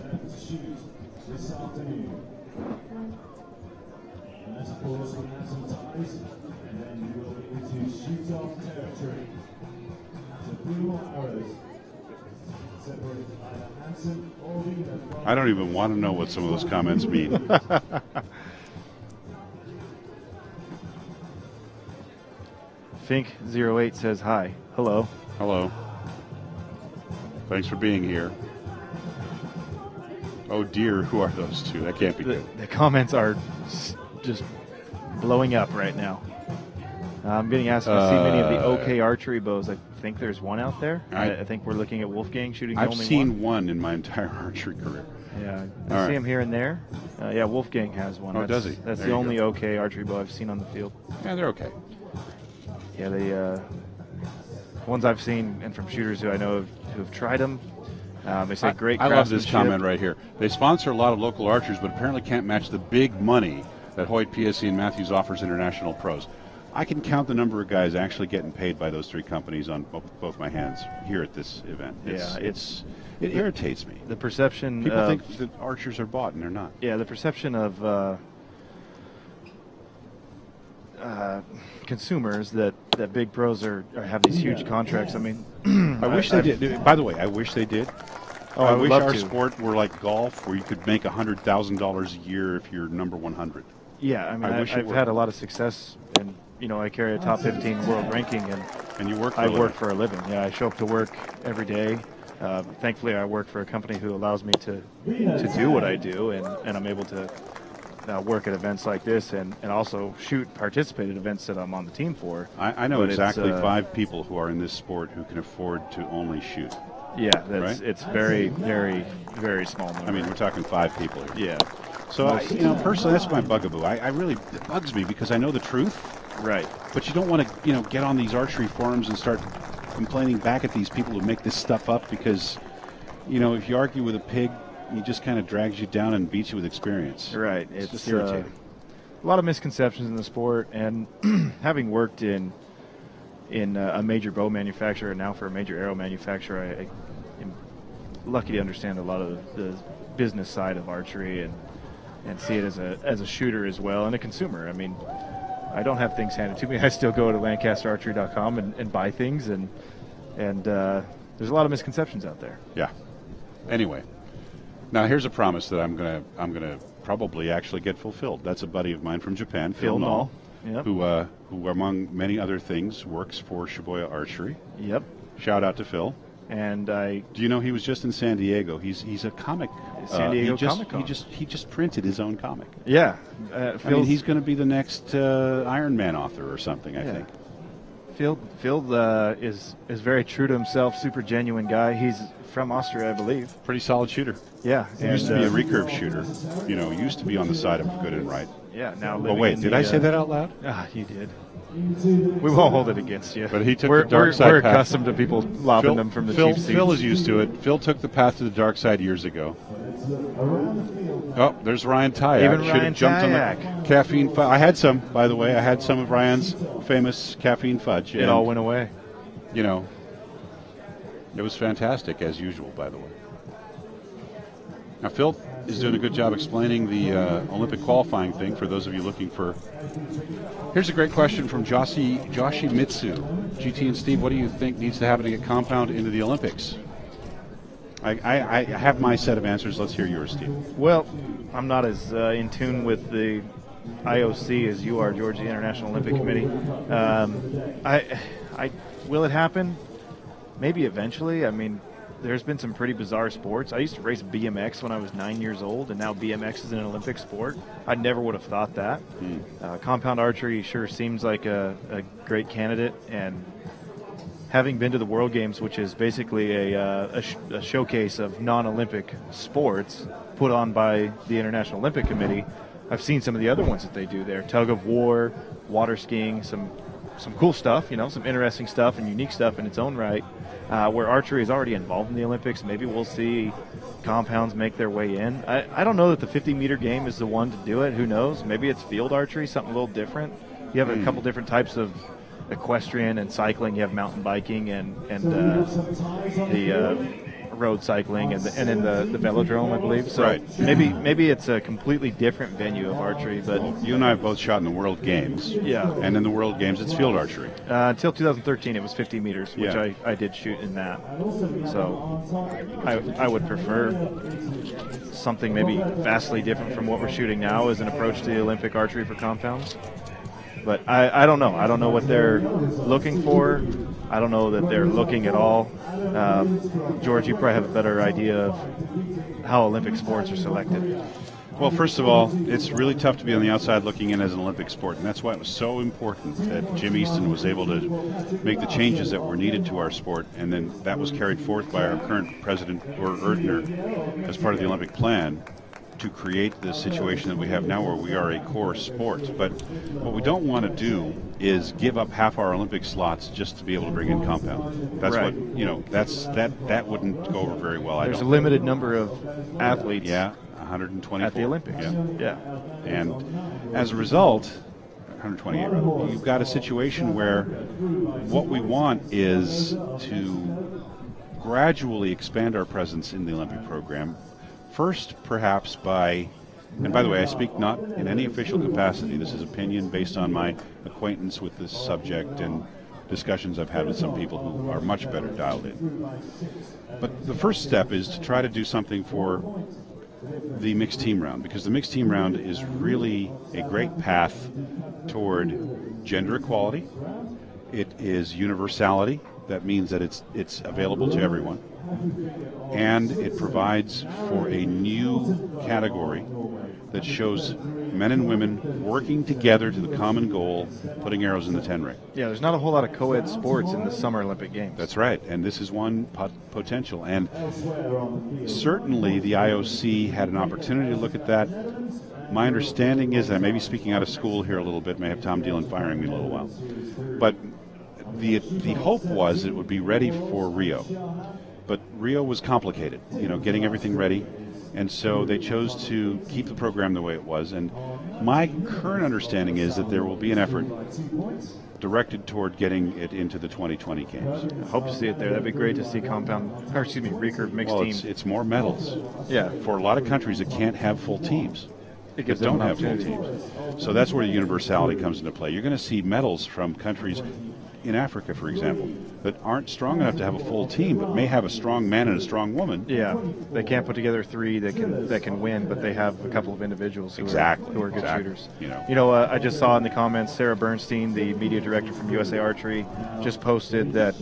I don't even want to know what some of those comments mean. Fink zero eight says hi. Hello. Hello. Thanks for being here. Oh dear, who are those two? That can't be the, good. The comments are just blowing up right now. Uh, I'm getting asked if I uh, see many of the OK archery bows. I think there's one out there. I, I think we're looking at Wolfgang shooting the I've only seen one. one in my entire archery career. Yeah, I All see right. him here and there. Uh, yeah, Wolfgang has one. Oh, that's, does he? That's there the only go. OK archery bow I've seen on the field. Yeah, they're OK. Yeah, the uh, ones I've seen and from shooters who I know have, who have tried them, um, they say I, great craftsmanship. I love this comment right here. They sponsor a lot of local archers, but apparently can't match the big money that Hoyt, P S C, and Matthews offers international pros. I can count the number of guys actually getting paid by those three companies on both, both my hands here at this event. It's, yeah, it's, it's it irritates me. The perception people of, think that archers are bought and they're not. Yeah, the perception of. Uh, Uh, consumers that, that big pros are, are have these huge yeah. contracts. I mean, I wish I, they I've, did. By the way, I wish they did. Oh, I, I wish our to. sport were like golf, where you could make a hundred thousand dollars a year if you're number one hundred. Yeah, I mean, I I, I've had a lot of success, and you know, I carry a top fifteen world ranking, and and you work. For I a work living. for a living. Yeah, I show up to work every day. Uh, thankfully, I work for a company who allows me to to do what I do, and and I'm able to. Uh, work at events like this and, and also shoot, participate at events that I'm on the team for. I, I know but exactly uh, five people who are in this sport who can afford to only shoot. Yeah, that's, right? It's very, very, very small number. I mean, we're talking five people here. Yeah. So, I, you know, personally, that's my bugaboo. I, I really, it bugs me because I know the truth. Right. But you don't want to, you know, get on these archery forums and start complaining back at these people who make this stuff up because, you know, if you argue with a pig, he just kind of drags you down and beats you with experience. Right. It's, it's just irritating. Uh, a lot of misconceptions in the sport, and having worked in in uh, a major bow manufacturer and now for a major arrow manufacturer, I, I am lucky to understand a lot of the business side of archery and and see it as a as a shooter as well and a consumer. I mean, I don't have things handed to me. I still go to Lancaster Archery dot com and, and buy things, and and uh, there's a lot of misconceptions out there. Yeah. Anyway. Now here's a promise that I'm gonna I'm gonna probably actually get fulfilled. That's a buddy of mine from Japan, Phil, Phil Knoll, yep. who uh, who among many other things works for Shibuya Archery. Yep. Shout out to Phil. And I. Do you know he was just in San Diego? He's he's a comic. San Diego uh, he just, Comic Con. He just he just printed his own comic. Yeah. Uh, I mean, he's going to be the next uh, Iron Man author or something. I yeah. think. Phil Phil uh, is is very true to himself. Super genuine guy. He's. From Austria, I believe. Pretty solid shooter. Yeah. He used to uh, be a recurve shooter. You know, used to be on the side of good and right. Yeah. Now. Oh wait, did the, I say uh, that out loud? Ah, you did. We won't hold it against you. But he took we're, the dark we're, side. We're path. accustomed to people lobbing Phil, them from the Phil, cheap seats. Phil is used to it. Phil took the path to the dark side years ago. Oh, there's Ryan Tyack. Even Should Ryan have jumped Tyack. on the caffeine fudge. I had some, by the way. I had some of Ryan's famous caffeine fudge. It all went away. You know. It was fantastic, as usual, by the way. Now, Phil is doing a good job explaining the uh, Olympic qualifying thing for those of you looking for. Here's a great question from Joshi, Joshi Mitsu. G T and Steve, what do you think needs to happen to get compound into the Olympics? I, I, I have my set of answers. Let's hear yours, Steve. Well, I'm not as uh, in tune with the I O C as you are, George, the International Olympic Committee. Um, I, I, will it happen? Maybe eventually. I mean, there's been some pretty bizarre sports. I used to race B M X when I was nine years old, and now B M X is an Olympic sport. I never would have thought that. Mm. Uh, compound archery sure seems like a, a great candidate, and having been to the World Games, which is basically a, uh, a, sh a showcase of non-Olympic sports put on by the International Olympic Committee, I've seen some of the other ones that they do there. Tug of war, water skiing, some some cool stuff, you know, some interesting stuff and unique stuff in its own right. Uh, where archery is already involved in the Olympics, maybe we'll see compounds make their way in. I, I don't know that the fifty meter game is the one to do it. Who knows? Maybe it's field archery, something a little different. You have a couple different types of equestrian and cycling. You have mountain biking and, and uh, the... Uh, road cycling and, the, and in the, the velodrome, I believe. So right. maybe maybe it's a completely different venue of archery. But well, you and I have both shot in the World Games. Yeah. And in the World Games, it's field archery. Uh, until two thousand thirteen, it was fifty meters, which yeah. I, I did shoot in that. So I, I would prefer something maybe vastly different from what we're shooting now as an approach to the Olympic archery for compounds. But I, I don't know. I don't know what they're looking for. I don't know that they're looking at all. Um, George, you probably have a better idea of how Olympic sports are selected. Well, first of all, it's really tough to be on the outside looking in as an Olympic sport, and that's why it was so important that Jim Easton was able to make the changes that were needed to our sport, and then that was carried forth by our current president, Gord Erdner, as part of the Olympic plan, to create the situation that we have now where we are a core sport. But what we don't want to do is give up half our Olympic slots just to be able to bring in compound. That's right. What, you know, that's that that wouldn't go over very well. There's I don't a limited think. number of athletes. Yeah, one hundred twenty-four at the Olympics. Yeah. yeah. And as a result, one hundred twenty-eight rather, you've got a situation where what we want is to gradually expand our presence in the Olympic program. First, perhaps by, and by the way, I speak not in any official capacity. This is opinion based on my acquaintance with this subject and discussions I've had with some people who are much better dialed in. But the first step is to try to do something for the mixed team round, because the mixed team round is really a great path toward gender equality. It is universality. That means that it's it's available to everyone. And it provides for a new category that shows men and women working together to the common goal, putting arrows in the ten ring. Yeah, there's not a whole lot of co-ed sports in the Summer Olympic Games. That's right, and this is one pot potential. And certainly the I O C had an opportunity to look at that. My understanding is, and I may be speaking out of school here a little bit, may have Tom Dillon firing me in a little while, but the, the hope was it would be ready for Rio. But Rio was complicated, you know, getting everything ready. And so they chose to keep the program the way it was. And my current understanding is that there will be an effort directed toward getting it into the twenty twenty games. I hope to see it there. That'd be great to see compound, or excuse me, recurve mixed well, teams. It's, it's more medals. Yeah. For a lot of countries that can't have full teams. It gives that don't have full teams. So that's where the universality comes into play. You're going to see medals from countries in Africa, for example, that aren't strong enough to have a full team, but may have a strong man and a strong woman. Yeah, they can't put together three that can that can win, but they have a couple of individuals who exactly. are, who are good exactly. shooters. You know, you know uh, I just saw in the comments, Sarah Bernstein, the media director from U S A Archery, just posted that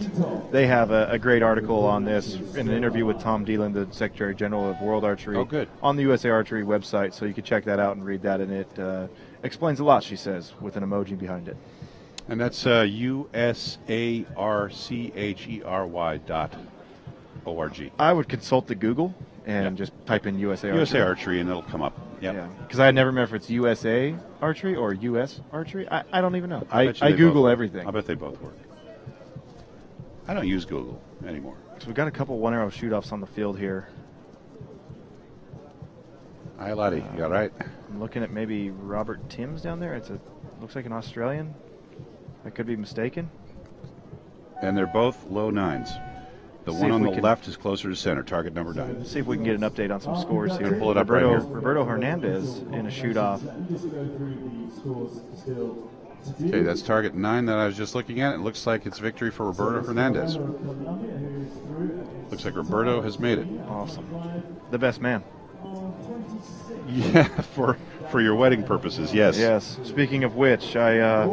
they have a, a great article on this in an interview with Tom Dillon, the Secretary General of World Archery, oh, good. on the U S A Archery website, so you can check that out and read that, and it uh, explains a lot, she says, with an emoji behind it. And that's uh, U S A R C H E R Y dot O R G. I would consult the Google and yep. just type in U S A Archery. U S A Archery and it'll come up. Yep. Yeah. Because I never remember if it's U S A Archery or U S Archery. I, I don't even know. I, I, I Google everything. I bet they both work. I don't use Google anymore. So we've got a couple one-arrow shoot-offs on the field here. Hi, Lottie. Uh, you all right? I'm looking at maybe Robert Timms down there. It's a looks like an Australian. I could be mistaken. And they're both low nines. The one on the left is closer to center, target number nine. Let's see if we can get an update on some scores here. Pull it up right here. Roberto Hernandez in a shoot-off. Okay, that's target nine that I was just looking at. It looks like it's victory for Roberto Hernandez. Looks like Roberto has made it. Awesome. The best man. Yeah, for for your wedding purposes, yes. Yes. Speaking of which, I, uh,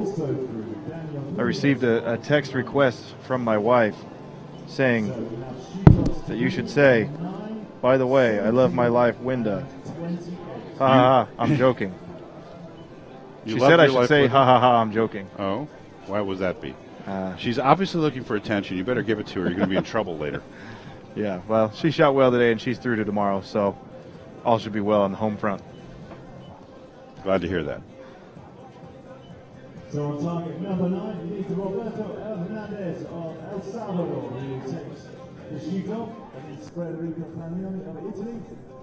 I received a, a text request from my wife saying that you should say, by the way, I love my life, Winda. Ha ha ha, I'm joking. She said I should say, ha ha ha, I'm joking. Oh, why would that be? Uh, She's obviously looking for attention. You better give it to her. You're going to be in trouble later. Yeah, well, she shot well today, and she's through to tomorrow, so all should be well on the home front. Glad to hear that. So on target number nine is Roberto Hernandez of El Salvador. He takes the shoot off against Federico Panioni of Italy.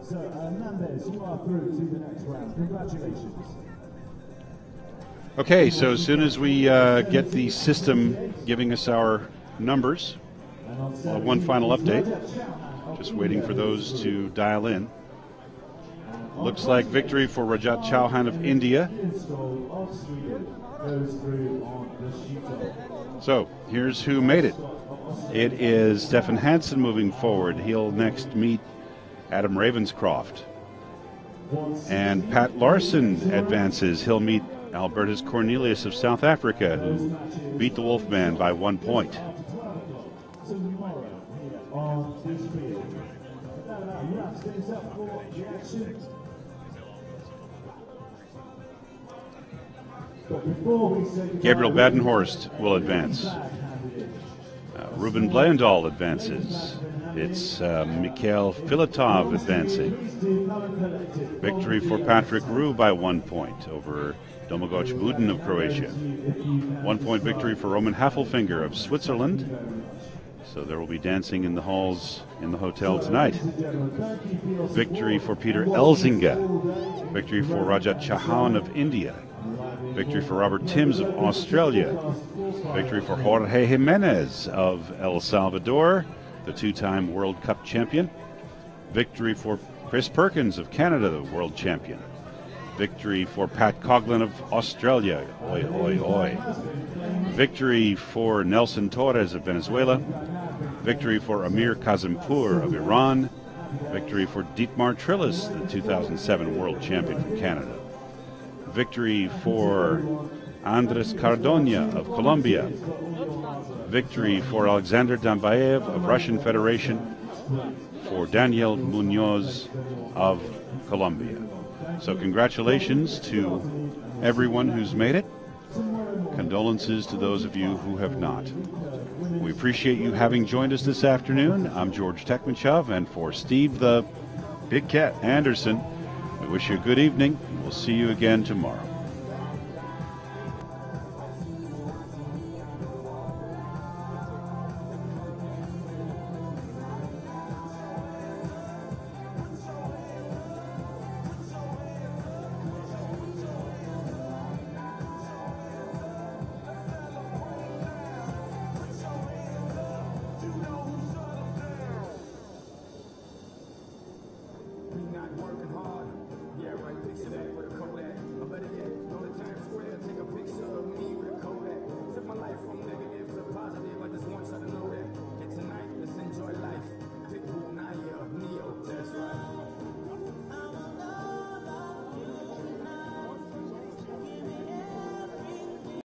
So Hernandez, you are through to the next round. Congratulations. Okay, so as soon as we uh, get the system giving us our numbers, uh, one final update. Just waiting for those to dial in. Looks like victory for Rajat Chauhan of India. So here's who made it. It is Stefan Hansen moving forward. He'll next meet Adam Ravenscroft. And Pat Laursen advances. He'll meet Albertus Cornelius of South Africa, who beat the Wolfman by one point. Gabriel Badenhorst will advance. Uh, Ruben Blandahl advances. It's uh, Mikhail Filatov advancing. Victory for Patrick Rue by one point over Domagoj Budin of Croatia. One point victory for Roman Häfelfinger of Switzerland. So there will be dancing in the halls in the hotel tonight. Victory for Peter Elzinga. Victory for Rajat Chauhan of India. Victory for Robert Timms of Australia. Victory for Jorge Jimenez of El Salvador, the two-time World Cup champion. Victory for Chris Perkins of Canada, the world champion. Victory for Pat Coughlin of Australia. Oi, oi, oi. Victory for Nelson Torres of Venezuela. Victory for Amir Kazempour of Iran. Victory for Dietmar Trillus, the two thousand seven world champion from Canada. Victory for Andres Cardoña of Colombia. Victory for Alexander Dambayev of Russian Federation. For Daniel Munoz of Colombia. So congratulations to everyone who's made it. Condolences to those of you who have not. We appreciate you having joined us this afternoon. I'm George Tekhmitchov, and for Steve the Big Cat Anderson, we wish you a good evening. We'll see you again tomorrow.